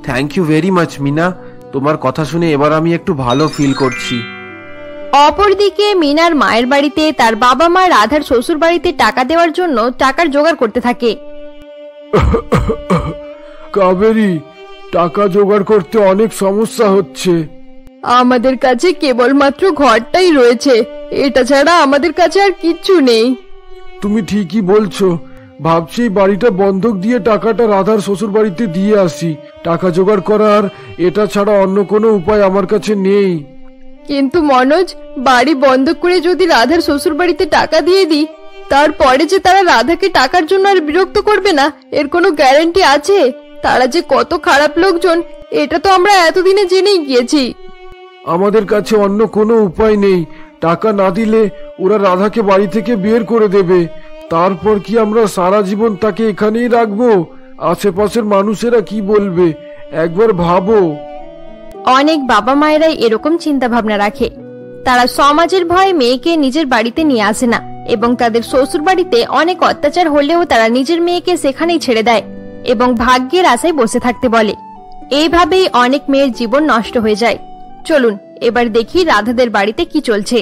Thank you very much Mina, তোমার কথা শুনে এবার আমি একটু ভালো ফিল করছি। অপরদিকে মিনার মায়ের বাড়িতে তার বাবা মা রাধার শ্বশুর বাড়িতে টাকা দেওয়ার জন্য টাকার জোগাড় করতে থাকে। কাবেরী, টাকা জোগাড় করতে অনেক সমস্যা হচ্ছে। আমাদের কাছে কেবলমাত্র ঘরটাই রয়েছে, এটা ছাড়া আমাদের কাছে আর কিচ্ছু নেই। তুমি ঠিকই বলছো, ভাবছি বাড়িটা বন্ধক দিয়ে টাকাটা রাধার শ্বশুর বাড়িতে দিয়ে আসি। টাকা জোগাড় করার এটা ছাড়া অন্য কোনো উপায় আমার কাছে নেই। কিন্তু মনোজ বাড়ি বন্ধ করে যদি রাধার শ্বশুর বাড়িতে টাকা দিয়ে দি তারপরে যে তারা রাধাকে টাকার জন্য আর বিরক্ত করবে না এর কোনো গ্যারান্টি আছে? তারা যে কত খারাপ লোকজন এটা তো আমরা এতদিনে জেনেই গিয়েছি। আমাদের কাছে অন্য কোনো উপায় নেই, টাকা না দিলে ওরা রাধাকে বাড়ি থেকে বের করে দেবে। তারপর কি আমরা সারা জীবন তাকে এখানেই রাখবো? আশেপাশের মানুষেরা কি বলবে একবার ভাবো। অনেক বাবা মায়েরাই এরকম চিন্তা ভাবনা রাখে, তারা সমাজের ভয়ে মেয়েকে নিজের বাড়িতে নিয়ে আসে না এবং তাদের শ্বশুর বাড়িতে অনেক অত্যাচার হলেও তারা নিজের মেয়েকে সেখানেই ছেড়ে দেয় এবং ভাগ্যের আশায় বসে থাকতে বলে। এইভাবেই অনেক মেয়ের জীবন নষ্ট হয়ে যায়। চলুন এবার দেখি রাধাদের বাড়িতে কি চলছে।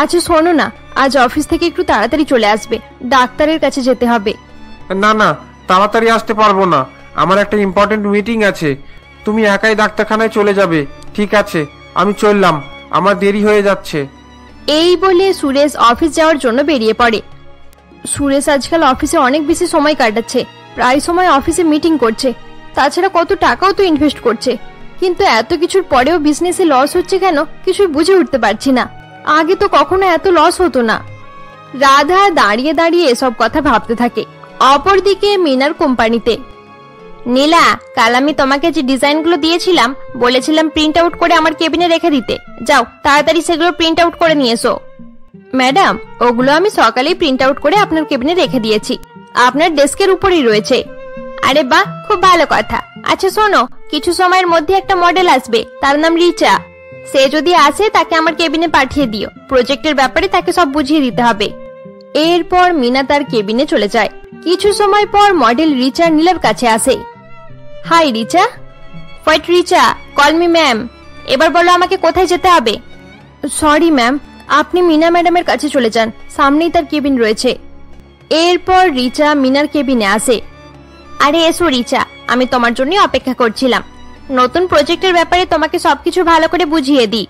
আচ্ছা শোনো না, আজ অফিস থেকে একটু তাড়াতাড়ি চলে আসবে, ডাক্তারের কাছে যেতে হবে। না না তাড়াতাড়ি আসতে পারবো না, আমার একটা ইম্পর্টেন্ট মিটিং আছে। তুমি একাই ডাক্তারখানায় চলে যাবে? ঠিক আছে আমি চললাম, আমার দেরি হয়ে যাচ্ছে। এই বলে সুরেশ অফিস যাওয়ার জন্য বেরিয়ে পড়ে। সুরেশ আজকাল অফিসে অনেক বেশি সময় কাটাচ্ছে, প্রায় সময় অফিসে মিটিং করছে, তাছাড়া কত টাকাও তো ইনভেস্ট করছে। কিন্তু এত কিছুর পরেও বিজনেসে লস হচ্ছে কেন কিছুই বুঝে উঠতে পারছি না, আগে তো কখনো এত লস হতো না। রাধা দাঁড়িয়ে দাঁড়িয়ে এসব কথা ভাবতে থাকে। অপরদিকে মিনার কোম্পানিতে, নীলা কাল আমি তোমাকে যে ডিজাইনগুলো দিয়েছিলাম বলেছিলাম প্রিন্ট আউট করে আমার কেবিনে রেখে দিতে, যাও তাড়াতাড়ি সেগুলো প্রিন্ট আউট করে নিয়ে এসো। ম্যাডাম ওগুলো আমি সকালেই প্রিন্ট আউট করে আপনার কেবিনে রেখে দিয়েছি, আপনার ডেস্কের উপরেই রয়েছে। আরে বাহ খুব ভালো কথা। আচ্ছা শোনো, কিছু সময়ের মধ্যে একটা মডেল আসবে, তার নাম রিচা। সে যদি আসে তাকে আমার কেবিনে পাঠিয়ে দিও, প্রজেক্টের ব্যাপারে তাকে সব বুঝিয়ে দিতে হবে। এরপর মিনা তার কেবিনে চলে যায়। কিছু সময় পর মডেল রিচা নীলার কাছে আসে। Hi Richa. What Richa? Call me ma'am. এবার বলো আমাকে কোথায় যেতে হবে। সরি ম্যাম, আপনি মিনা ম্যাডামের কাছে চলে যান, সামনেই তার কেবিন রয়েছে। এরপর রিচা মিনার কেবিনে আসে। আরে এসো রিচা, আমি তোমার জন্য অপেক্ষা করছিলাম। নতুন প্রজেক্টের ব্যাপারে তোমাকে সবকিছু ভালো করে বুঝিয়ে দিই,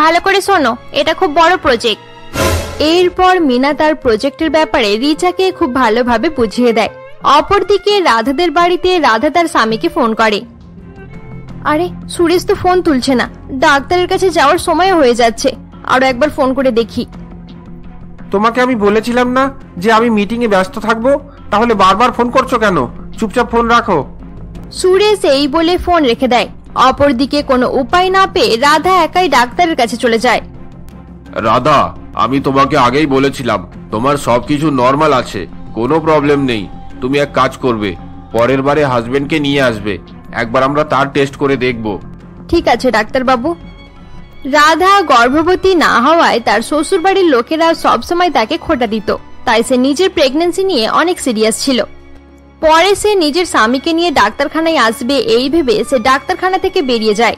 ভালো করে শোনো, এটা খুব বড় প্রজেক্ট। এরপর মিনা তার প্রজেক্টের ব্যাপারে রিচাকে খুব ভালোভাবে বুঝিয়ে দেয়। অপরদিকে রাধাদের বাড়িতে রাধা তার স্বামীকে ফোন করে। আরে সুরেশ তো ফোন তুলছে না, ডাক্তারের কাছে যাওয়ার সময় হয়ে যাচ্ছে, আরো একবার ফোন করে দেখি। তোমাকে আমি বলেছিলাম না যে আমি মিটিংয়ে ব্যস্ত থাকবো? তাহলে বারবার ফোন করছো কেন? চুপচাপ ফোন রাখো। সুরেশ এই বলে ফোন রেখে দেয়। অপরদিকে কোনো উপায় না পেয়ে রাধা একাই ডাক্তারের কাছে চলে যায়। রাধা আমি তোমাকে আগেই বলেছিলাম তোমার সবকিছু নর্মাল আছে, কোনো প্রবলেম নেই। তুমি এক কাজ করবে, পরের বারে হাজবেন্ডকে নিয়ে আসবে, একবার আমরা তার টেস্ট করে দেখব। ঠিক আছে ডাক্তার বাবু। রাধা গর্ভবতী না হওয়ায় তার শ্বশুর বাড়ির লোকেরা সবসময় তাকে খোটা দিত, তাই সে নিজের প্রেগনেন্সি নিয়ে অনেক সিরিয়াস ছিল। পরে সে নিজের স্বামীকে নিয়ে ডাক্তারখানায় আসবে এই ভেবে সে ডাক্তারখানা থেকে বেরিয়ে যায়।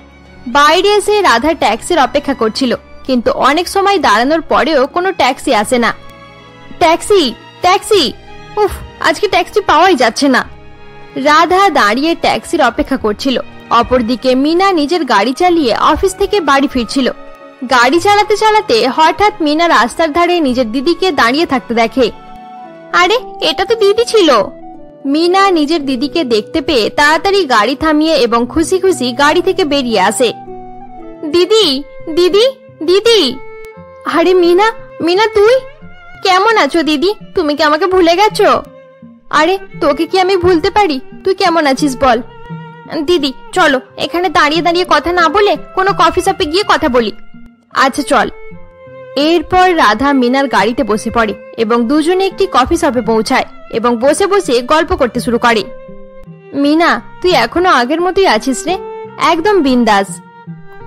বাইরে এসে রাধা ট্যাক্সির অপেক্ষা করছিল, কিন্তু অনেক সময় দাঁড়ানোর পরেও কোনো ট্যাক্সি আসে না। ট্যাক্সি ট্যাক্সি, উফ আজকে ট্যাক্সি পাওয়াই যাচ্ছে না। রাধা দাঁড়িয়ে ট্যাক্সির অপেক্ষা করছিল। অপরদিকে মিনা নিজের গাড়ি চালিয়ে অফিস থেকে বাড়ি ফিরছিল। গাড়ি চালাতে চালাতে হঠাৎ মিনা রাস্তার ধারে নিজের দিদিকে দাঁড়িয়ে থাকতে দেখে। আরে এটা তো দিদি ছিল। মিনা নিজের দিদিকে দেখতে পেয়ে তাড়াতাড়ি গাড়ি থামিয়ে এবং খুশি খুশি গাড়ি থেকে বেরিয়ে আসে। দিদি দিদি দিদি। আরে মিনা, মিনা তুই কেমন আছো দিদি? তুমি কি আমাকে ভুলে গেছো? আরে তোকে কি আমি ভুলতে পারি, তুই কেমন আছিস বল। দিদি চলো এখানে দাঁড়িয়ে দাঁড়িয়ে কথা না বলে কোনো কফি শপে গিয়ে কথা বলি। আচ্ছা চল। এরপর রাধা মিনার গাড়িতে বসে পড়ে এবং দুজনে একটি কফি শপে পৌঁছায় এবং বসে বসে গল্প করতে শুরু করে। মিনা তুই এখনো আগের মতোই আছিস রে, একদম বিন্দাস।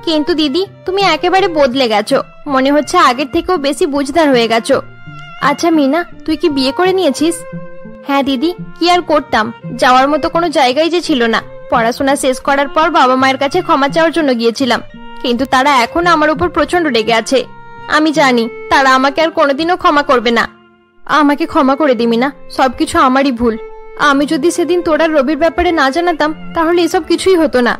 কিন্তু দিদি তুমি একেবারে বদলে গেছো, মনে হচ্ছে আগের থেকেও বেশি বুঝদার হয়ে গেছো। আচ্ছা মিনা তুই কি বিয়ে করে নিয়েছিস? হ্যাঁ দিদি, কি আর করতাম, যাওয়ার মতো কোনো জায়গায় যে ছিল না। পড়াশোনা শেষ করার পর বাবা মায়ের কাছে ক্ষমা চাওয়ার জন্য গিয়েছিলাম, কিন্তু তারা এখন আমার উপর প্রচন্ড রেগে আছে। আমি জানি তারা আমাকে আর কোনোদিনও ক্ষমা করবে না। আমাকে ক্ষমা করে দিবি না, সবকিছু আমারই ভুল। আমি যদি সেদিন তোর আর রবির ব্যাপারে না জানাতাম তাহলে এসব কিছুই হতো না।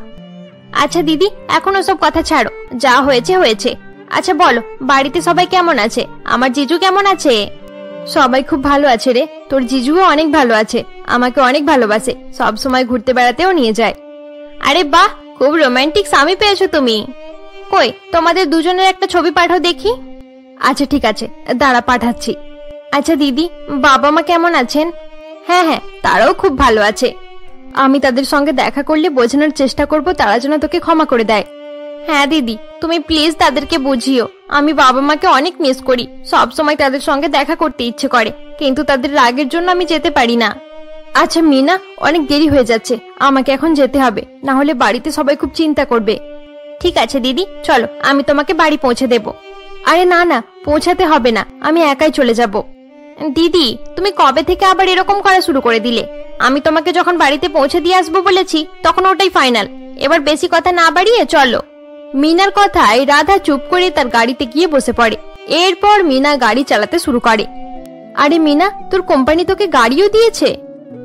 আচ্ছা দিদি এখন ওসব কথা ছাড়ো, যা হয়েছে হয়েছে। আচ্ছা বলো বাড়িতে সবাই কেমন আছে? আমার জিজু কেমন আছে? সবাই খুব ভালো আছে রে, তোর জিজুও অনেক ভালো আছে, আমাকে অনেক ভালোবাসে, সব সময় ঘুরতে বেড়াতেও নিয়ে যায়। আরে বাহ খুব রোমান্টিক স্বামী পেয়েছো তুমি। কই তোমাদের দুজনের একটা ছবি পাঠাও দেখি। আচ্ছা ঠিক আছে, দাঁড়া পাঠাচ্ছি। আচ্ছা দিদি, বাবা মা কেমন আছেন? হ্যাঁ হ্যাঁ, তারাও খুব ভালো আছে। আমি তাদের সঙ্গে দেখা করলে বোঝানোর চেষ্টা করব তারা যেন তোকে ক্ষমা করে দেয়। হ্যাঁ দিদি, তুমি প্লিজ তাদেরকে বুঝিও। আমি বাবা মাকে অনেক মিস করি, সব সময় তাদের সঙ্গে দেখা করতে ইচ্ছে করে, কিন্তু তাদের রাগের জন্য আমি যেতে পারি না। আচ্ছা মিনা, অনেক দেরি হয়ে যাচ্ছে, আমাকে এখন যেতে হবে, না হলে বাড়িতে সবাই খুব চিন্তা করবে। ঠিক আছে দিদি, চলো আমি তোমাকে বাড়ি পৌঁছে দেব। আরে না না, পৌঁছাতে হবে না, আমি একাই চলে যাব। দিদি, তুমি কবে থেকে আবার এরকম করা শুরু করে দিলে? আমি তোমাকে যখন বাড়িতে পৌঁছে দিয়ে আসবো বলেছি তখন ওটাই ফাইনাল। এবার বেশি কথা না বাড়িয়ে চলো। মিনার কথায় রাধা চুপ করে তার গাড়িতে গিয়ে বসে পড়ে। এরপর মিনা গাড়ি চালাতে শুরু করে। আরে মিনা, তোর কোম্পানি তোকে গাড়িও দিয়েছে?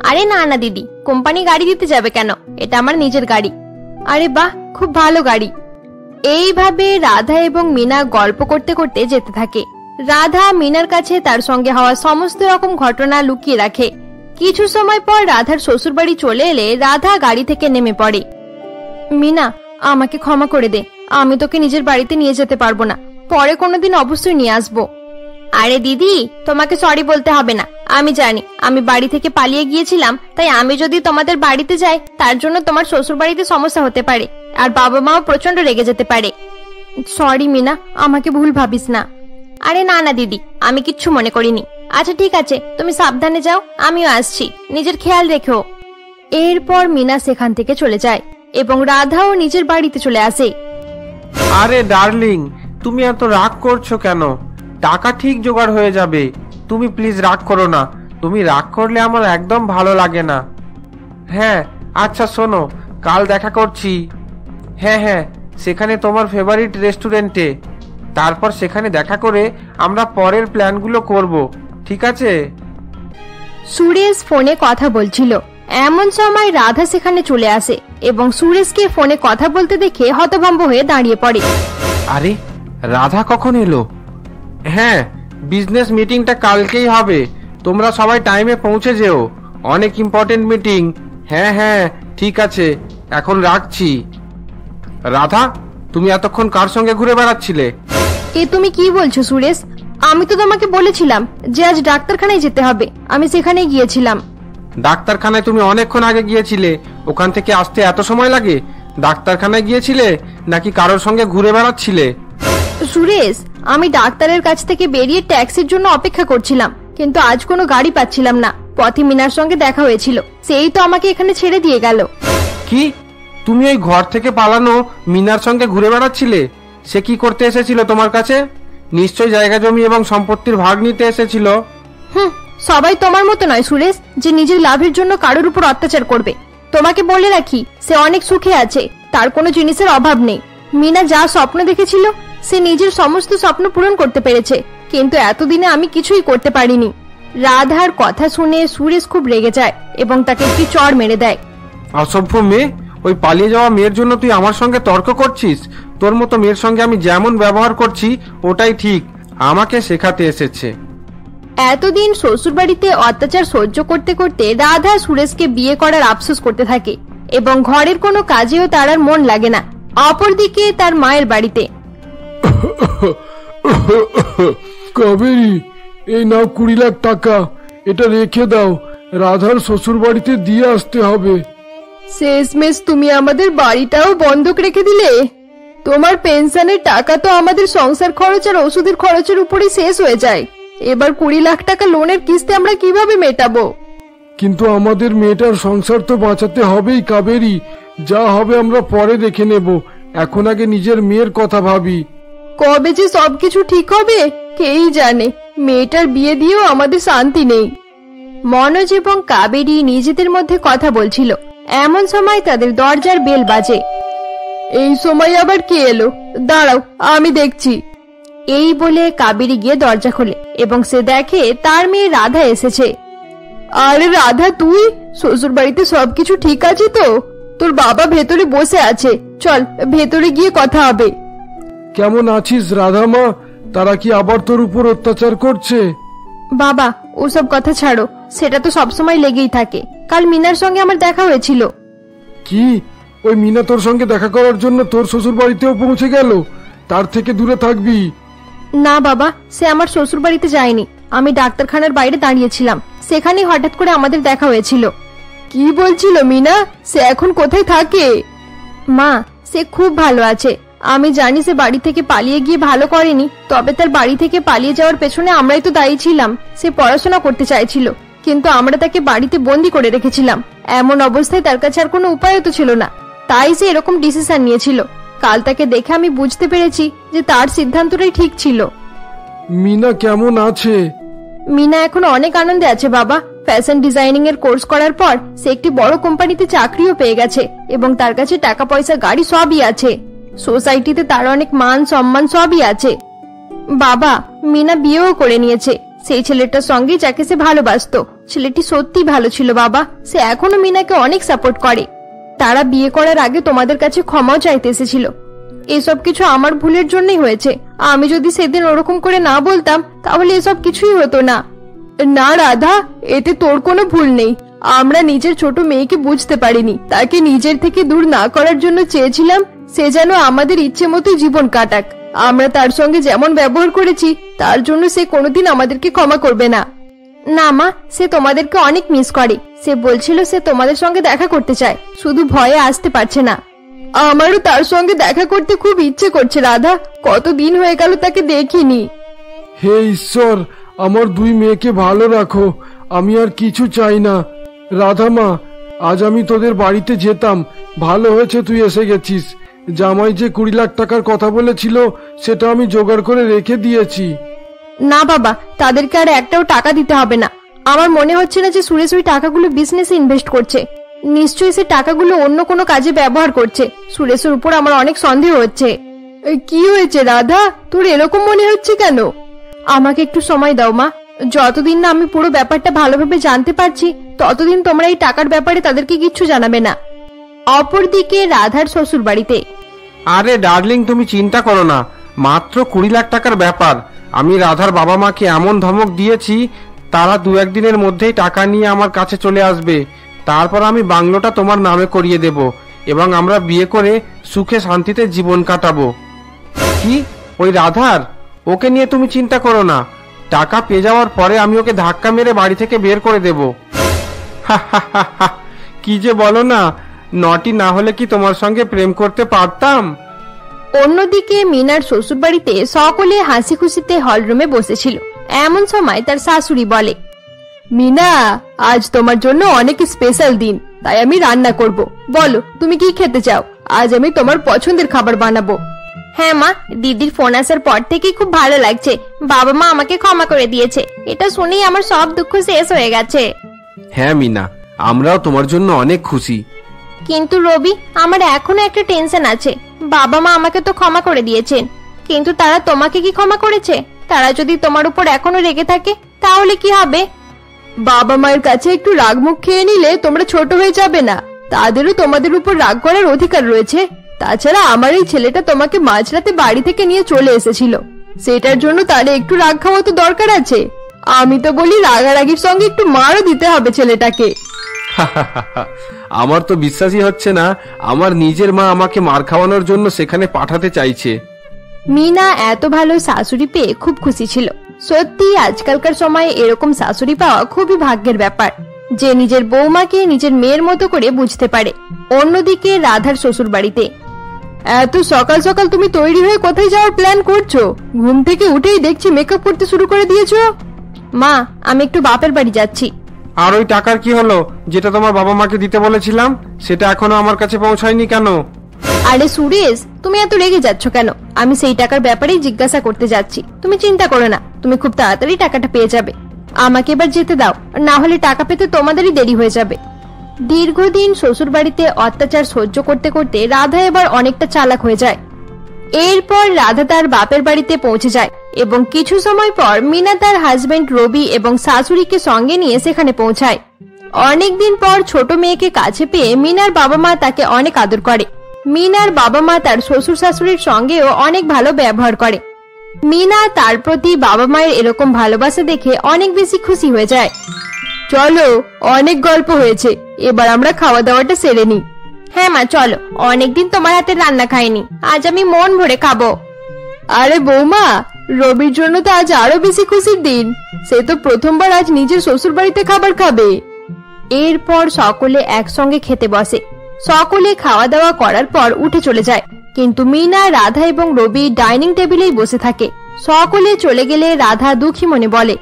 আরে না না দিদি, কোম্পানি গাড়ি দিতে যাবে কেন, এটা আমার নিজের গাড়ি। আরে বাহ, খুব ভালো গাড়ি। এইভাবে রাধা এবং মিনা গল্প করতে করতে যেতে থাকে। রাধা মিনার কাছে তার সঙ্গে হওয়া সমস্ত রকম ঘটনা লুকিয়ে রাখে। কিছু সময় পর রাধার শ্বশুর বাড়ি চলে এলে রাধা গাড়ি থেকে নেমে পড়ে। মিনা, আমাকে ক্ষমা করে দে, আমি তোকে নিজের বাড়িতে নিয়ে যেতে পারবো না, পরে কোনোদিন অবশ্যই নিয়ে আসবো। আরে দিদি, তোমাকে সরি বলতে হবে না, আমি জানি আমি বাড়ি থেকে পালিয়ে গিয়েছিলাম, তাই আমি যদি তোমাদের বাড়িতে যাই তার জন্য তোমার শ্বশুর বাড়িতে সমস্যা হতে পারে, আর বাবা মাও প্রচন্ড রেগে যেতে পারে। সরি মিনা, আমাকে ভুল ভাবিস না। আরে না না দিদি, আমি কিচ্ছু মনে করিনি। আচ্ছা ঠিক আছে, তুমি সাবধানে যাও, আমিও আসছি, নিজের খেয়াল রেখো। এরপর মিনা সেখান থেকে চলে যায় এবং রাধাও নিজের বাড়িতে চলে আসে। আরে ডার্লিং, তুমি এত রাগ করছো কেন? টাকা ঠিক জোগাড় হয়ে যাবে, তুমি প্লিজ রাগ করো না, তুমি রাগ করলে আমার একদম ভালো লাগে না। হ্যাঁ আচ্ছা শোনো, কাল দেখা করছি। হ্যাঁ হ্যাঁ, সেখানে তোমার ফেভারিট রেস্টুরেন্টে, তারপর সেখানে দেখা করে আমরা পরের প্ল্যানগুলো করব, ঠিক আছে? সুরেশ ফোনে কথা বলছিল, এমন সময় রাধা সেখানে চলে আসে এবং সুরেশকে ফোনে কথা বলতে দেখে হতভম্ব হয়ে দাঁড়িয়ে পড়ে। আরে রাধা কখন এলো? হ্যাঁ, বিজনেস মিটিংটা কালকেই হবে, তোমরা সবাই টাইমে পৌঁছে যেও, অনেক ইম্পর্টেন্ট মিটিং। হ্যাঁ হ্যাঁ ঠিক আছে, এখন রাখছি। রাধা, তুমি এতক্ষণ কার সঙ্গে ঘুরে বেড়াচ্ছিলে? এ তুমি কি বলছো সুরেশ, আমি তো তোমাকে বলেছিলাম যে আজ ডাক্তারখানায় যেতে হবে, আমি সেখানে গিয়েছিলাম। ডাক্তারখানায় তুমি অনেকক্ষণ আগে গিয়েছিলে, ওখান থেকে আসতে এত সময় লাগে? ডাক্তারখানায় গিয়েছিলে নাকি কারোর সঙ্গে ঘুরে বেড়াচ্ছিলে? সুরেশ, আমি ডাক্তারের কাছ থেকে বেরিয়ে ট্যাক্সির জন্য অপেক্ষা করছিলাম, কিন্তু আজ কোনো গাড়ি পাচ্ছিলাম না, পথে মিনার সঙ্গে দেখা হয়েছিল, সেই তো আমাকে এখানে ছেড়ে দিয়ে গেল। কি, তুমি ওই ঘর থেকে পালানো মিনার সঙ্গে ঘুরে বেড়াচ্ছিলে? সে কি করতে এসেছিল তোমার কাছে? নিশ্চয় জায়গা জমি এবং সম্পত্তির ভাগ নিতে এসেছিল। সবাই তোমার মতো নয় সুরেশ, যে নিজের লাভের জন্য কারোর উপর অত্যাচার করবে। তোমাকে বলে রাখি, সে অনেক সুখে আছে, তার কোনো জিনিসের অভাব নেই। মিনা যা স্বপ্ন দেখেছিল সে নিজের সমস্ত স্বপ্ন পূরণ করতে পেরেছে, কিন্তু এতদিনে আমি কিছুই করতে পারিনি। রাধার কথা শুনে সুরেশ খুব রেগে যায় এবং তাকে একটি চড় মেরে দেয়। অসভ্য মেয়ে, ওই পালিয়ে যাওয়া মেয়ের জন্য তুই আমার সঙ্গে তর্ক করছিস? তোর মতো মেয়ের সঙ্গে আমি যেমন ব্যবহার করছি ওটাই ঠিক, আমাকে শেখাতে এসেছে। এতদিন শ্বশুরবাড়িতে অত্যাচার সহ্য করতে করতে রাধা সুরেশকে বিয়ে করার আফসোস করতে থাকে এবং ঘরের কোনো কাজেও তার আর মন লাগে না। অপরদিকে তার মায়ের বাড়িতে, কাবেরী এই নাও 20 লাখ টাকা, এটা রেখে দাও, রাধার শ্বশুর বাড়িতে দিয়ে আসতে হবে। শেষমেশ তুমি আমাদের বাড়িটাও বন্ধক রেখে দিলে? তোমার পেনশনের টাকা তো আমাদের সংসার খরচ আর ওষুধের খরচের উপরে শেষ হয়ে যায়, এবার 20 লাখ টাকা লোনের কিস্তি আমরা কিভাবে মেটাবো? কিন্তু আমাদের মেয়েটার সংসার তো বাঁচাতে হবেই কাবেরী, যা হবে আমরা পরে দেখে নেব, এখন আগে নিজের মেয়ের কথা ভাবি। কবে যে সবকিছু ঠিক হবে কেই জানে, মেয়েটার বিয়ে দিয়েও আমাদের শান্তি নেই। মনোজ এবং কাবেরী নিজেদের মধ্যে কথা বলছিল, এমন সময় তাদের দরজার বেল বাজে। এই সময় আবার কে এলো? দাঁড়াও আমি দেখছি। এই বলে কাবেরী গিয়ে দরজা খোলে এবং সে দেখে তার মেয়ে রাধা এসেছে। আরে রাধা, তুই? শ্বশুর বাড়িতে সবকিছু ঠিক আছে তো? তোর বাবা ভেতরে বসে আছে, চল ভেতরে গিয়ে কথা হবে। কেমন আছিস রাধা মা, তারা কি আবার তোর উপর অত্যাচার করছে? বাবা ওসব কথা ছাড়ো, সেটা তো সবসময় লেগেই থাকে, কাল মিনার সঙ্গে আমার দেখা হয়েছিল। কি, ওই মিনা তোর সঙ্গে দেখা করার জন্য তোর শ্বশুর বাড়িতেও পৌঁছে গেল, তার থেকে দূরে থাকবি। না বাবা, সে আমার শ্বশুর বাড়িতে যায়নি, আমি ডাক্তারখানার বাইরে দাঁড়িয়েছিলাম, সেখানেই হঠাৎ করে আমাদের দেখা হয়েছিল। কি বলছিল মিনা? সে এখন কোথায় থাকে? মা, সে খুব ভালো আছে। আমি জানি সে বাড়ি থেকে পালিয়ে গিয়ে ভালো করেনি, তবে তার বাড়ি থেকে পালিয়ে যাওয়ার পেছনে আমরাই তো দায়ী ছিলাম। সে পড়াশোনা করতে চাইছিল, কিন্তু আমরা তাকে বাড়িতে বন্দি করে রেখেছিলাম। এমন অবস্থায় তার কাছে আর কোনো উপায়ও তো ছিল না, তাই সে এরকম ডিসিশন নিয়েছিল। কাল তাকে দেখে আমি বুঝতে পেরেছি যে তার সিদ্ধান্তটাই ঠিক ছিল। মিনা কেমন আছে? মিনা এখন অনেক আনন্দে আছে বাবা। ফ্যাশন ডিজাইনিং এর কোর্স করার পর সে একটি বড় কোম্পানিতে চাকরিও পেয়ে গেছে এবং তার কাছে টাকা পয়সা গাড়ি সবই আছে। সোসাইটিতে তার অনেক মান সম্মান সবই আছে বাবা। মিনা বিয়েও করে নিয়েছে সেই ছেলেটার সঙ্গে যাকে সে ভালোবাসতো। ছেলেটি সত্যি ভালো ছিল বাবা, সে এখনো মিনাকে অনেক সাপোর্ট করে। তারা বিয়ে করার আগে তোমাদের কাছে ক্ষমাও চাইতে এসেছিল। এসব কিছু আমার ভুলের জন্যই হয়েছে। আমি যদি সেদিন ওরকম করে না বলতাম তাহলে এসব কিছুই হতো না। না রাধা, এতে তোর কোনো ভুল নেই। আমরা নিজের ছোট মেয়েকে বুঝতে পারিনি, তাকে নিজের থেকে দূর না করার জন্য চেয়েছিলাম সে যেন আমাদের ইচ্ছে মতো জীবন কাটাক। আমরা তার সঙ্গে যেমন ব্যবহার করেছি তার জন্য সে কোনোদিন আমাদেরকে ক্ষমা করবে না। না মা, সে তোমাদেরকে অনেক মিস করে। সে বলছিল সে তোমাদের সঙ্গে দেখা করতে চায়, শুধু ভয়ে আসতে পারছে না। আমারও তার সঙ্গে দেখা করতে খুব ইচ্ছে করছে রাধা, কতদিন হয়ে গেল তাকে দেখিনি। হে ঈশ্বর, আমার দুই মেয়েকে ভালো রাখো, আমি আর কিছু চাই না। রাধা মা, আজ আমি তোদের বাড়িতে যেতাম, ভালো হয়েছে তুই এসে গেছিস। জামাই যে 20 লাখ টাকার কথা বলেছিল সেটা আমি জোগাড় করে রেখে দিয়েছি। না বাবা, তাদেরকে আর একটাও টাকা দিতে হবে না। আমার মনে হচ্ছে না যে সুরেশ ওই টাকাগুলো বিজনেসে ইনভেস্ট করছে। নিশ্চয়ই সে টাকাগুলো অন্য কোনো কাজে ব্যবহার করছে। সুরেশের উপর আমার অনেক সন্দেহ হচ্ছে। কি হয়েছে রাধা, তোর এরকম মনে হচ্ছে কেন? আমাকে একটু সময় দাও মা, যতদিন না আমি পুরো ব্যাপারটা ভালোভাবে জানতে পারছি ততদিন তোমরা এই টাকার ব্যাপারে তাদেরকে কিচ্ছু জানাবে না। অপরদিকে রাধার শ্বশুর বাড়িতে। আরে ডার্লিং, তুমি চিন্তা করো না, মাত্র 20 লাখ টাকার ব্যাপার। আমি রাধার বাবা মাকে এমন ধমক দিয়েছি তারা দু একদিনের মধ্যেই টাকা নিয়ে আমার কাছে চলে আসবে। তারপর আমি বাংলোটা তোমার নামে করিয়ে দেব এবং আমরা বিয়ে করে সুখে শান্তিতে জীবন কাটাবো। কি ওই রাধার? ওকে নিয়ে তুমি চিন্তা করো না, টাকা পেয়ে যাওয়ার পরে আমি ওকে ধাক্কা মেরে বাড়ি থেকে বের করে দেব। কি যে বলো না, নটি না হলে কি তোমার সঙ্গে প্রেম করতে পারতাম? অন্যদিকে মিনার শ্বশুর বাড়িতে সকলে হাসি খুশিতে হলরুমে বসেছিল। এমন সময় তার শাশুড়ি বলে, মিনা আজ তোমার জন্য অনেক স্পেশাল দিন, তাই আমি রান্না করব। বলো তুমি কি খেতে চাও? আজ আমি তোমার পছন্দের খাবার বানাবো। হ্যাঁ মা, দিদির ফোন আসার পর থেকেই খুব ভালো লাগছে। বাবা মা আমাকে ক্ষমা করে দিয়েছে, এটা শুনেই আমার সব দুঃখ শেষ হয়ে গেছে। হ্যাঁ মিনা, আমরাও তোমার জন্য অনেক খুশি। কিন্তু রবি, আমার এখনো একটা টেনশন আছে। বাবা মা আমাকে তো ক্ষমা করে দিয়েছেন, কিন্তু তারা তোমাকে কি ক্ষমা করেছে? তারা যদি তোমার উপর এখনো রেগে থাকে তাহলে কি হবে? বাবা মায়ের কাছে একটু রাগমুখ খেয়ে নিলে তোমরা ছোট হয়ে যাবে না, তাদেরও তোমাদের উপর রাগ করার অধিকার রয়েছে। তাছাড়া আমার এই ছেলেটা তোমাকে মাঝরাতে বাড়ি থেকে নিয়ে চলে এসেছিল, সেটার জন্য তার একটু রাগ খাওয়া তো দরকার আছে। আমি তো বলি রাগারাগির সঙ্গে একটু মারও দিতে হবে ছেলেটাকে। আমার তো বিশ্বাসই হচ্ছে না আমার নিজের মা আমাকে মার খাওয়ানোর জন্য সেখানে পাঠাতে চাইছে। মিনা এত ভালো শাশুড়ি পেয়ে খুব খুশি ছিল। সত্যি আজকালকার সময়ে এরকম শাশুড়ি পাওয়া খুবই ভাগ্যের ব্যাপার, যে নিজের বৌমাকে নিজের মেয়ের মতো করে বুঝতে পারে। অন্যদিকে রাধার শ্বশুর বাড়িতে। এত সকাল সকাল তুমি তৈরি হয়ে কোথায় যাওয়ার প্ল্যান করছো? ঘুম থেকে উঠেই দেখছি মেকআপ করতে শুরু করে দিয়েছো। মা, আমি একটু বাপের বাড়ি যাচ্ছি। আর ওই টাকার কি হলো যেটা তোমার বাবা মাকে দিতে বলেছিলাম? সেটা এখনো আমার কাছে পৌঁছায়নি কেন? আরে সুরেশ, তুমি এত রেগে যাচ্ছ কেন? আমি সেই টাকার ব্যাপারেই জিজ্ঞাসা করতে যাচ্ছি। তুমি চিন্তা করো না, তুমি খুব তাড়াতাড়ি টাকাটা পেয়ে যাবে। আমাকে এবার যেতে দাও, না হলে টাকা পেতে তোমাদেরই দেরি হয়ে যাবে। দীর্ঘদিন শ্বশুর বাড়িতে অত্যাচার সহ্য করতে করতে রাধা এবার অনেকটা চালাক হয়ে যায়। এরপর রাধা তার বাপের বাড়িতে পৌঁছে যায় এবং কিছু সময় পর মিনা তার হাজবেন্ড রবি এবং শাশুড়িকে সঙ্গে নিয়ে সেখানে পৌঁছায়। অনেকদিন পর ছোট মেয়েকে কাছে পেয়ে মিনার বাবা মা তাকে অনেক আদর করে। মিনার বাবা মা তার শ্বশুর শাশুড়ির সঙ্গেও অনেক ভালো ব্যবহার করে। মিনা তার প্রতি বাবা মায়ের এরকম ভালোবাসা দেখে অনেক বেশি খুশি হয়ে যায়। চলো, অনেক গল্প হয়েছে, এবার আমরা খাওয়া দাওয়াটা সেরে নিই। हाँ माँ चलो अनेक दिन तुम्हार हाथे रान्ना खाइनी आज आमी मन भरे खाबो। अरे बौमा रबिर जोन्नो तो आज आरो बेशी खुशिर दिन से तो प्रथमबार आज निजेर शोशुर बाड़ीते खाबार खाबे। एरपर सकले एकसंगे खेते बसे। सकले खावा दावा करार पर उठे चले जाए किन्तु मीना राधा एवं रबि डाइनिंग टेबिलेई बसे थाके। सकले चले गेले राधा दुखी मने बोले,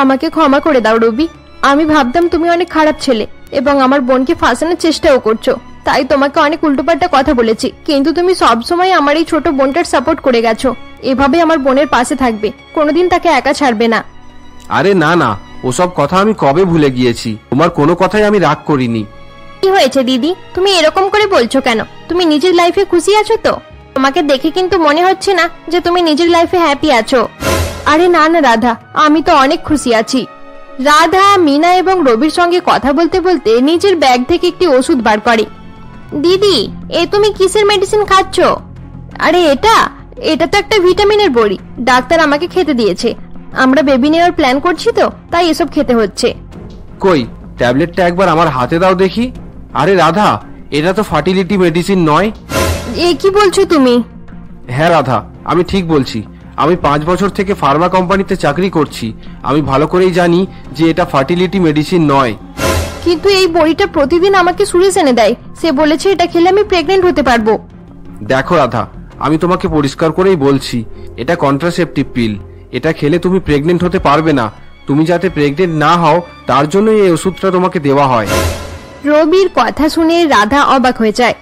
आमाके क्षमा करे दाओ रबि, आमी भाबताम तुमी अनेक खाराप छेले एबं आमार बोनके फासानोर चेष्टाओ करछो ताई तोमाके अनेक उल्टोपाल्टा कथा बोलेछि किन्तु तुमी सब समय आमार एई छोटो बोनटार सापोर्ट करे गेछो एभाबे आमार बोनेर पाशे थाकबे कोनोदिन ताके एका छाड़बे ना। अरे ना ना ओ सब कथा आमी कबे भुले गियेछि तोमार कोनो कथाई आमी राग करिनि। কি হয়েছে দিদি তুমি এরকম করে বলছো কেন? তুমি নিজের লাইফে খুশি আছো তো? তোমাকে দেখে কিন্তু মনে হচ্ছে না যে তুমি নিজের লাইফে হ্যাপি আছো। আরে না না রাধা আমি তো অনেক খুশি আছি। রাধা মিনা এবং রবির সঙ্গে কথা বলতে বলতে নিজের ব্যাগ থেকে একটি ওষুধ বার করে। দিদি এ তুমি কিসের মেডিসিন খাচ্ছ? আরে এটা এটা তো একটা ভিটামিনের বড়ি, ডাক্তার আমাকে খেতে দিয়েছে। আমরা বেবি নেওয়ার প্ল্যান করছি তো তাই এসব খেতে হচ্ছে। কই ট্যাবলেটটা একবার আমার হাতে দাও দেখি। अरे राधा एटा तो फर्टिलिटी मेडिसिन नय। ए कि बोलছো তুমি? হ্যাঁ রাধা আমি ঠিক বলছি। আমি ৫ বছর থেকে ফার্মা কোম্পানিতে চাকরি করছি। আমি ভালো করেই জানি যে এটা ফার্টিলিটি মেডিসিন নয়। কিন্তু এই বড়িটা প্রতিদিন আমাকে সুরেশ এনে দেয়। সে বলেছে এটা খেলে আমি প্রেগন্যান্ট হতে পারবো। দেখো রাধা আমি তোমাকে পরিষ্কার করেই বলছি এটা কন্ট্রাসেপটিভ পিল। এটা খেলে তুমি প্রেগন্যান্ট হতে পারবে না। তুমি যাতে প্রেগন্যান্ট না হও তার জন্য এই ওষুধটা তোমাকে দেওয়া হয়। রবির কথা শুনে রাধা অবাক হয়ে যায়।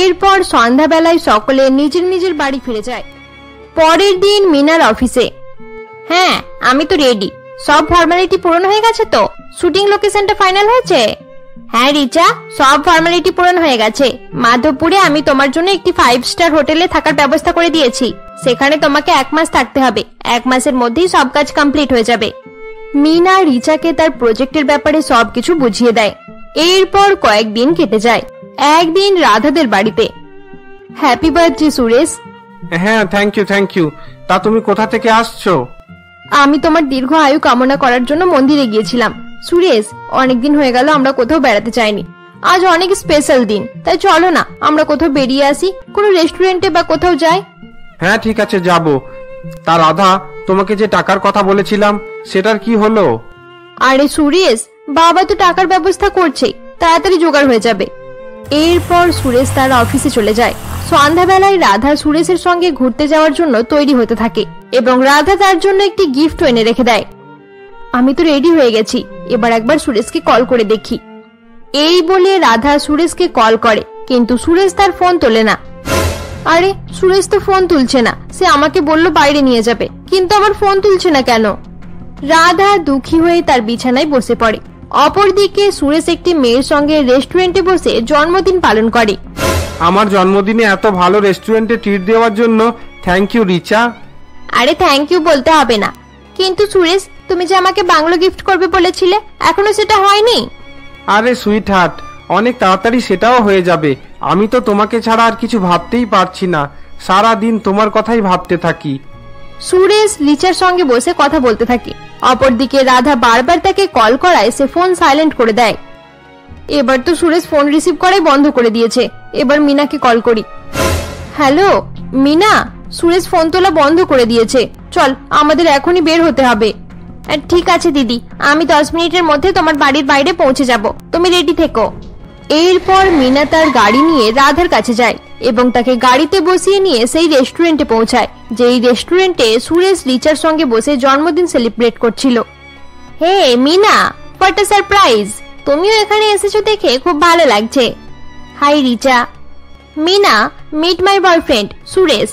এরপর সন্ধ্যাবেলায় সকলে নিজের নিজের বাড়ি ফিরে যায়। পরের দিন মিনার অফিসে, হ্যাঁ আমি তো রেডি, সব ফর্মালিটি পূরণ হয়ে গেছে তো? শুটিং লোকেশনটা ফাইনাল হয়েছে? হ্যাঁ রিচা সব ফর্মালিটি পূরণ হয়ে গেছে। মাধবপুরে আমি তোমার জন্য একটি 5 স্টার হোটেলে থাকার ব্যবস্থা করে দিয়েছি। সেখানে তোমাকে 1 মাস থাকতে হবে। 1 মাসের মধ্যেই সব কাজ কমপ্লিট হয়ে যাবে। মিনা রিচাকে তার প্রজেক্টের ব্যাপারে সবকিছু বুঝিয়ে দেয়। এরপর কয়েকদিন কেটে যায়। একদিন রাধাদের বাড়িতে, হ্যাপি বার্থডে সুরেশ। হ্যাঁ থ্যাংক ইউ থ্যাংক ইউ। তা তুমি কোথা থেকে আসছো? আমি তোমার দীর্ঘ আয়ু কামনা করার জন্য মন্দিরে গিয়েছিলাম। সুরেশ অনেকদিন হয়ে গেল আমরা কোথাও বেড়াতে যাইনি। আজ অনেক স্পেশাল দিন তাই চলো না আমরা কোথাও বেরিয়ে আসি, কোনো রেস্টুরেন্টে বা কোথাও যাই। হ্যাঁ ঠিক আছে যাব। তা রাধা তোমাকে যে টাকার কথা বলেছিলাম সেটার কি হলো? আরে সুরেশ বাবা তো টাকার ব্যবস্থা করছে, তাড়াতাড়ি জোগাড় হয়ে যাবে। এরপর সুরেশ তার অফিসে চলে যায়। সন্ধ্যাবেলায় রাধা সুরেশের সঙ্গে ঘুরতে যাওয়ার জন্য তৈরি হতে থাকে এবং রাধা তার জন্য একটি গিফট এনে রেখে দেয়। আমি তো রেডি হয়ে গেছি, এবার একবার সুরেশকে কল করে দেখি। এই বলে রাধা সুরেশকে কল করে কিন্তু সুরেশ তার ফোন তোলে না। আরে সুরেশ তো ফোন তুলছে না, সে আমাকে বলল বাইরে নিয়ে যাবে কিন্তু আমার ফোন তুলছে না কেন? রাধা দুঃখী হয়ে তার বিছানায় বসে পড়ে। অপরদিকে সুরেশ একটি মেয়ের সঙ্গে রেস্টুরেন্টে বসে জন্মদিন পালন করে। আমার জন্মদিনে এত ভালো রেস্টুরেন্টে ট্রিট দেওয়ার জন্য থ্যাংক ইউ রিচা। আরে থ্যাংক ইউ বলতে হবে না। কিন্তু সুরেশ তুমি যে আমাকে বাংলো গিফট করবে বলেছিলে এখনো সেটা হয়নি। আরে সুইটহার্ট অনেক তাড়াতাড়ি সেটাও হয়ে যাবে। আমি তো তোমাকে ছাড়া আর কিছু ভাবতেই পারছি না, সারা দিন তোমার কথাই ভাবতে থাকি। সুরেশ রিচার সঙ্গে বসে কথা বলতে থাকে। অপরদিকে রাধা বারবার তাকে কল করায় সে ফোন সাইলেন্ট করে দেয়। এবার তো সুরেশ ফোন রিসিভ করাই বন্ধ করে দিয়েছে। এবার মিনাকে কল করি। হ্যালো মিনা, সুরেশ ফোন তোলা বন্ধ করে দিয়েছে, চল আমাদের এখনই বের হতে হবে। ঠিক আছে দিদি আমি 10 মিনিটের মধ্যে তোমার বাড়ির বাইরে পৌঁছে যাব, তুমি রেডি থেকো। এরপর মিনা তার গাড়ি নিয়ে রাধার কাছে যায় এবং তাকে গাড়িতে বসিয়ে নিয়ে সেই রেস্টুরেন্টে পৌঁছায় যেই রেস্টুরেন্টে সুরেশ রিচার সঙ্গে বসে জন্মদিন সেলিব্রেট করছিল। Hey Meena what a surprise, তুমিও এখানে এসেছো দেখে খুব ভালো লাগছে। Hi Richa. Meena meet my boyfriend Suresh.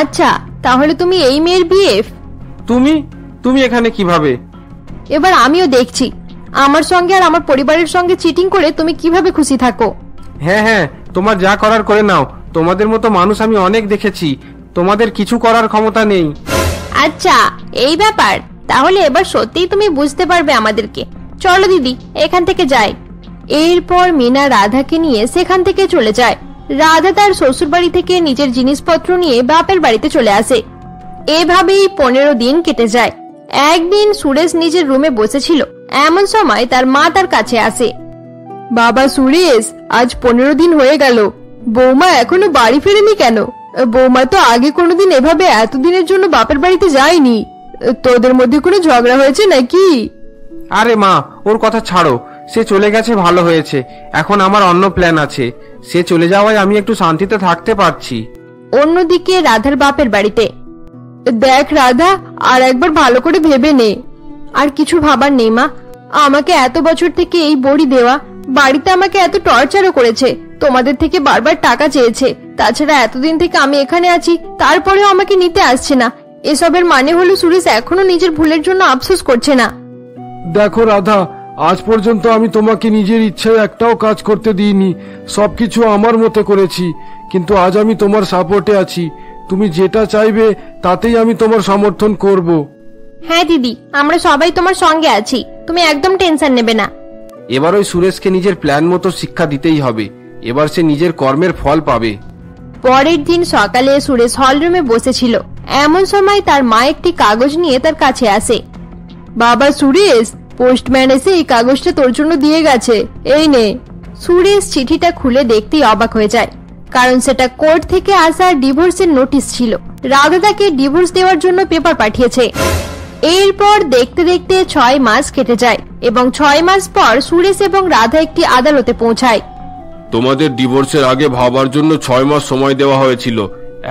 আচ্ছা তাহলে তুমি এই মেয়ের বিএফ? তুমি তুমি এখানে কিভাবে? এবার আমিও দেখছি আমার সঙ্গে আর আমার পরিবারের সঙ্গে চিটিং করে তুমি কিভাবে খুশি থাকো। হ্যাঁ হ্যাঁ তোমার যা করার করে নাও, তোমাদের মতো মানুষ আমি অনেক দেখেছি, তোমাদের কিছু করার ক্ষমতা নেই। আচ্ছা এই ব্যাপার, তাহলে এবার সত্যি তুমি বুঝতে পারবে আমাদেরকে। চলো দিদি এখান থেকে যাই। এরপর মিনা রাধাকে নিয়ে সেখান থেকে চলে যায়। রাধা তার শ্বশুর বাড়ি থেকে নিজের জিনিসপত্র নিয়ে বাপের বাড়িতে চলে আসে। এভাবেই 15 দিন কেটে যায়। একদিন সুরেশ নিজের রুমে বসেছিল, এমন সময় তার মা তার কাছে আসে। बाबा सुरेश आज 15 दिन हो गल बौमा एखोनो बाड़ी फेरेनी केन? बौमा तो आगे कोनोदिन एभाबे एतदिनेर जोन्नो बापेर बाड़ीते जायनी। तोदेर मध्ये कोनो झगड़ा होयेछे नाकि? आरे मा ओर कथा छाड़ो, से चले गेछे भालो होयेछे। एखोन आमार अन्य प्लान आछे, से चले जाओयाय आमी एकटू शांतिते थाकते पारछि। अन्यदिके राधार बापेर बाड़ीते। देख राधा आर एकबार भालो करे भेबे ने, आर किछु भाबार नेই मा। आमाके एत बछर थेके এই বড়ি দেওয়া, বাড়িতে আমাকে এত টর্চারও করেছে, তোমাদের থেকে বারবার টাকা চেয়েছে, তাছাড়া এতদিন থেকে আমি এখানে আছি তারপরেও আমাকে নিতে আসছে না। এসবের মানে হলো সুরেশ এখনো নিজের ভুলের জন্য আফসোস করছে না। দেখো রাধা, আজ পর্যন্ত আমি তোমাকে নিজের ইচ্ছায় একটাও কাজ করতে দিইনি, সবকিছু আমার মতো করেছি, কিন্তু আজ আমি তোমার সাপোর্টে আছি, তুমি যেটা চাইবে তাতেই আমি তোমার সমর্থন করব। হ্যাঁ দিদি, আমরা সবাই তোমার সঙ্গে আছি, তুমি একদম টেনশন নেবে না। এবার ওই সুরেশকে নিজের প্ল্যান মতো শিক্ষা দিতেই হবে, এবার সে নিজের কর্মের ফল পাবে। পরের দিন সকালে সুরেশ হলরুমে বসেছিল, এমন সময় তার মা একটি কাগজ নিয়ে তার কাছে আসে। বাবা সুরেশ, পোস্টম্যান এসে এই কাগজটা তোর জন্য দিয়ে গেছে, এই নে। সুরেশ চিঠিটা খুলে দেখতেই অবাক হয়ে যায়, কারণ সেটা কোর্ট থেকে আসা ডিভোর্সের নোটিশ ছিল। রাধাকে ডিভোর্স দেওয়ার জন্য পেপার পাঠিয়েছে। এরপর দেখতে দেখতে 6 মাস কেটে যায় এবং 6 মাস পর সুরেশ এবং রাধা একটি আদালতে পৌঁছায়। তোমাদের ডিভোর্সের আগে ভাবার জন্য 6 মাস সময় দেওয়া হয়েছিল,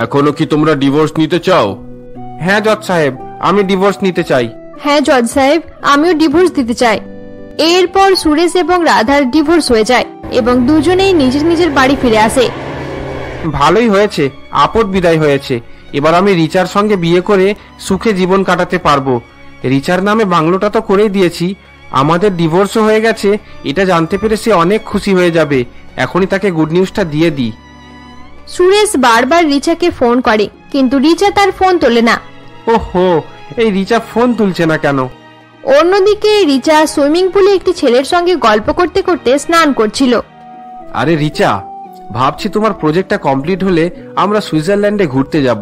এখনো কি তোমরা ডিভোর্স নিতে চাও? হ্যাঁ জজ সাহেব, আমি ডিভোর্স নিতে চাই। হ্যাঁ জজ সাহেব, আমিও ডিভোর্স দিতে চাই। এরপর সুরেশ এবং রাধার ডিভোর্স হয়ে যায় এবং দুজনেই নিজের নিজের বাড়ি ফিরে আসে। ভালোই হয়েছে, আপদ বিদায় হয়েছে। এবার আমি রিচার সঙ্গে বিয়ে করে সুখে জীবন কাটাতে পারবো। রিচার নামে বাংলোটা তো করেই দিয়েছি, আমাদের ডিভোর্সও হয়ে গেছে, এটা জানতে পেরে সে অনেক খুশি হয়ে যাবে। এখনই তাকে গুড নিউজটা দিয়ে দিই। সুরেশ বারবার রিচাকে ফোন করে, কিন্তু রিচা তার ফোন তোলে না। ওহো, এই রিচা ফোন তুলছে না কেন? অন্যদিকে রিচা সুইমিং পুলে একটি ছেলের সঙ্গে গল্প করতে করতে স্নান করছিল। আরে রিচা, ভাবছি তোমার প্রজেক্টটা কমপ্লিট হলে আমরা সুইজারল্যান্ডে ঘুরতে যাব,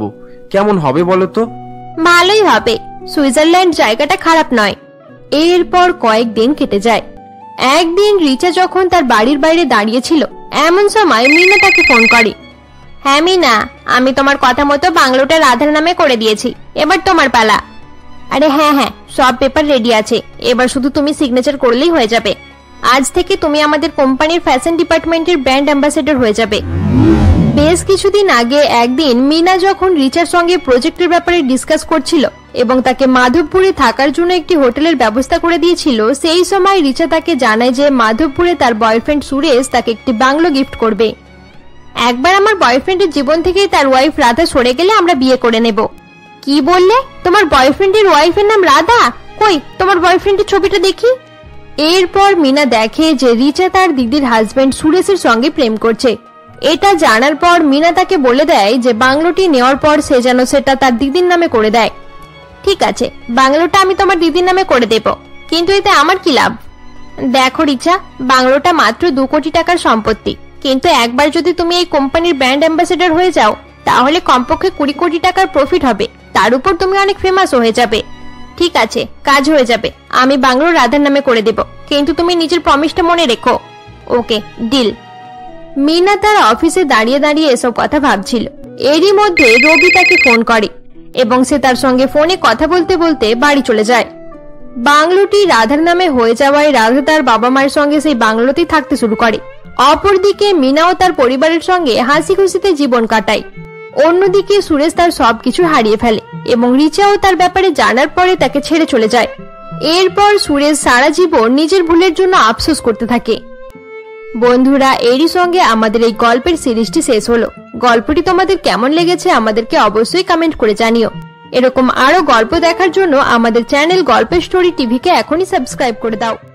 কেমন হবে বলো তো? ভালোই হবে, সুইজারল্যান্ড জায়গাটা খারাপ নয়। এরপর কয়েকদিন কেটে যায়। একদিন রিচা যখন তার বাড়ির বাইরে দাঁড়িয়েছিল, এমন সময় মিনা তাকে ফোন করে। হ্যাঁ মিনা, আমি তোমার কথা মতো বাংলোটা রাধার নামে করে দিয়েছি, এবার তোমার পালা। আরে হ্যাঁ হ্যাঁ, সব পেপার রেডি আছে, এবার শুধু তুমি সিগনেচার করলেই হয়ে যাবে। আজ থেকে তুমি আমাদের কোম্পানির ফ্যাশন ডিপার্টমেন্টের ব্র্যান্ড অ্যাম্বাসেডর হয়ে যাবে। বেশ কিছুদিন আগে একদিন মিনা যখন রিচার সঙ্গে প্রজেক্টের ব্যাপারে ডিসকাস করছিল এবং তাকে মাধবপুরে থাকার জন্য একটি হোটেলের ব্যবস্থা করে দিয়েছিল, সেই সময় রিচা তাকে জানায় যে মাধবপুরে তার বয়ফ্রেন্ড সুরেশ তাকে একটি বাংলো গিফট করবে। একবার আমার বয়ফ্রেন্ডের জীবন থেকে তার ওয়াইফ রাধা সরে গেলে আমরা বিয়ে করে নেব। কি বললে? তোমার বয়ফ্রেন্ডের ওয়াইফের নাম রাধা? কই, তোমার বয়ফ্রেন্ডের ছবিটা দেখি। এরপর মিনা দেখে যে রিচা তার দিদির হাজবেন্ড সুরেশের সঙ্গে প্রেম করছে। এটা জানার পর মিনা তাকে বলে দেয় যে বাংলোটি নেওয়ার পর সে যেন সেটা তার দিদির নামে করে দেয়। ঠিক আছে, বাংলোটা আমি তোমার দিদির নামে করে দেব, কিন্তু এতে আমার কি লাভ? দেখো রিচা, বাংলোটা মাত্র 2 কোটি টাকার সম্পত্তি, কিন্তু একবার যদি তুমি এই কোম্পানির ব্র্যান্ড অ্যাম্বাসেডর হয়ে যাও তাহলে কমপক্ষে 20 কোটি টাকার প্রফিট হবে, তার উপর তুমি অনেক ফেমাস হয়ে যাবে। ঠিক আছে, কাজ হয়ে যাবে, আমি বাংলো রাধার নামে করে দেব, কিন্তু তুমি নিজের প্রমিসটা মনে রেখো। Okay deal. মিনা তার অফিসে দাঁড়িয়ে দাঁড়িয়ে এসব কথা ভাবছিল। এরই মধ্যে রবি তাকে ফোন করে এবং সে তার সঙ্গে ফোনে কথা বলতে বলতে বাড়ি চলে যায়। বাংলোটি রাধার নামে হয়ে যাওয়ায় রাধা তার বাবা মায়ের সঙ্গে সেই বাংলোতেই থাকতে শুরু করে। অপরদিকে মিনাও তার পরিবারের সঙ্গে হাসি খুশিতে জীবন কাটায়। অন্যদিকে সুরেশ তার সবকিছু হারিয়ে ফেলে এবং রিচাও তার ব্যাপারে জানার পরে তাকে ছেড়ে চলে যায়। এরপর সুরেশ সারা জীবন নিজের ভুলের জন্য আফসোস করতে থাকে। বন্ধুরা, এরই সঙ্গে আমাদের এই গল্পের সিরিজটি শেষ হলো। গল্পটি তোমাদের কেমন লেগেছে আমাদেরকে অবশ্যই কমেন্ট করে জানিও। এরকম আরো গল্প দেখার জন্য আমাদের চ্যানেল গল্পের স্টোরি টিভিকে এখনই সাবস্ক্রাইব করে দাও।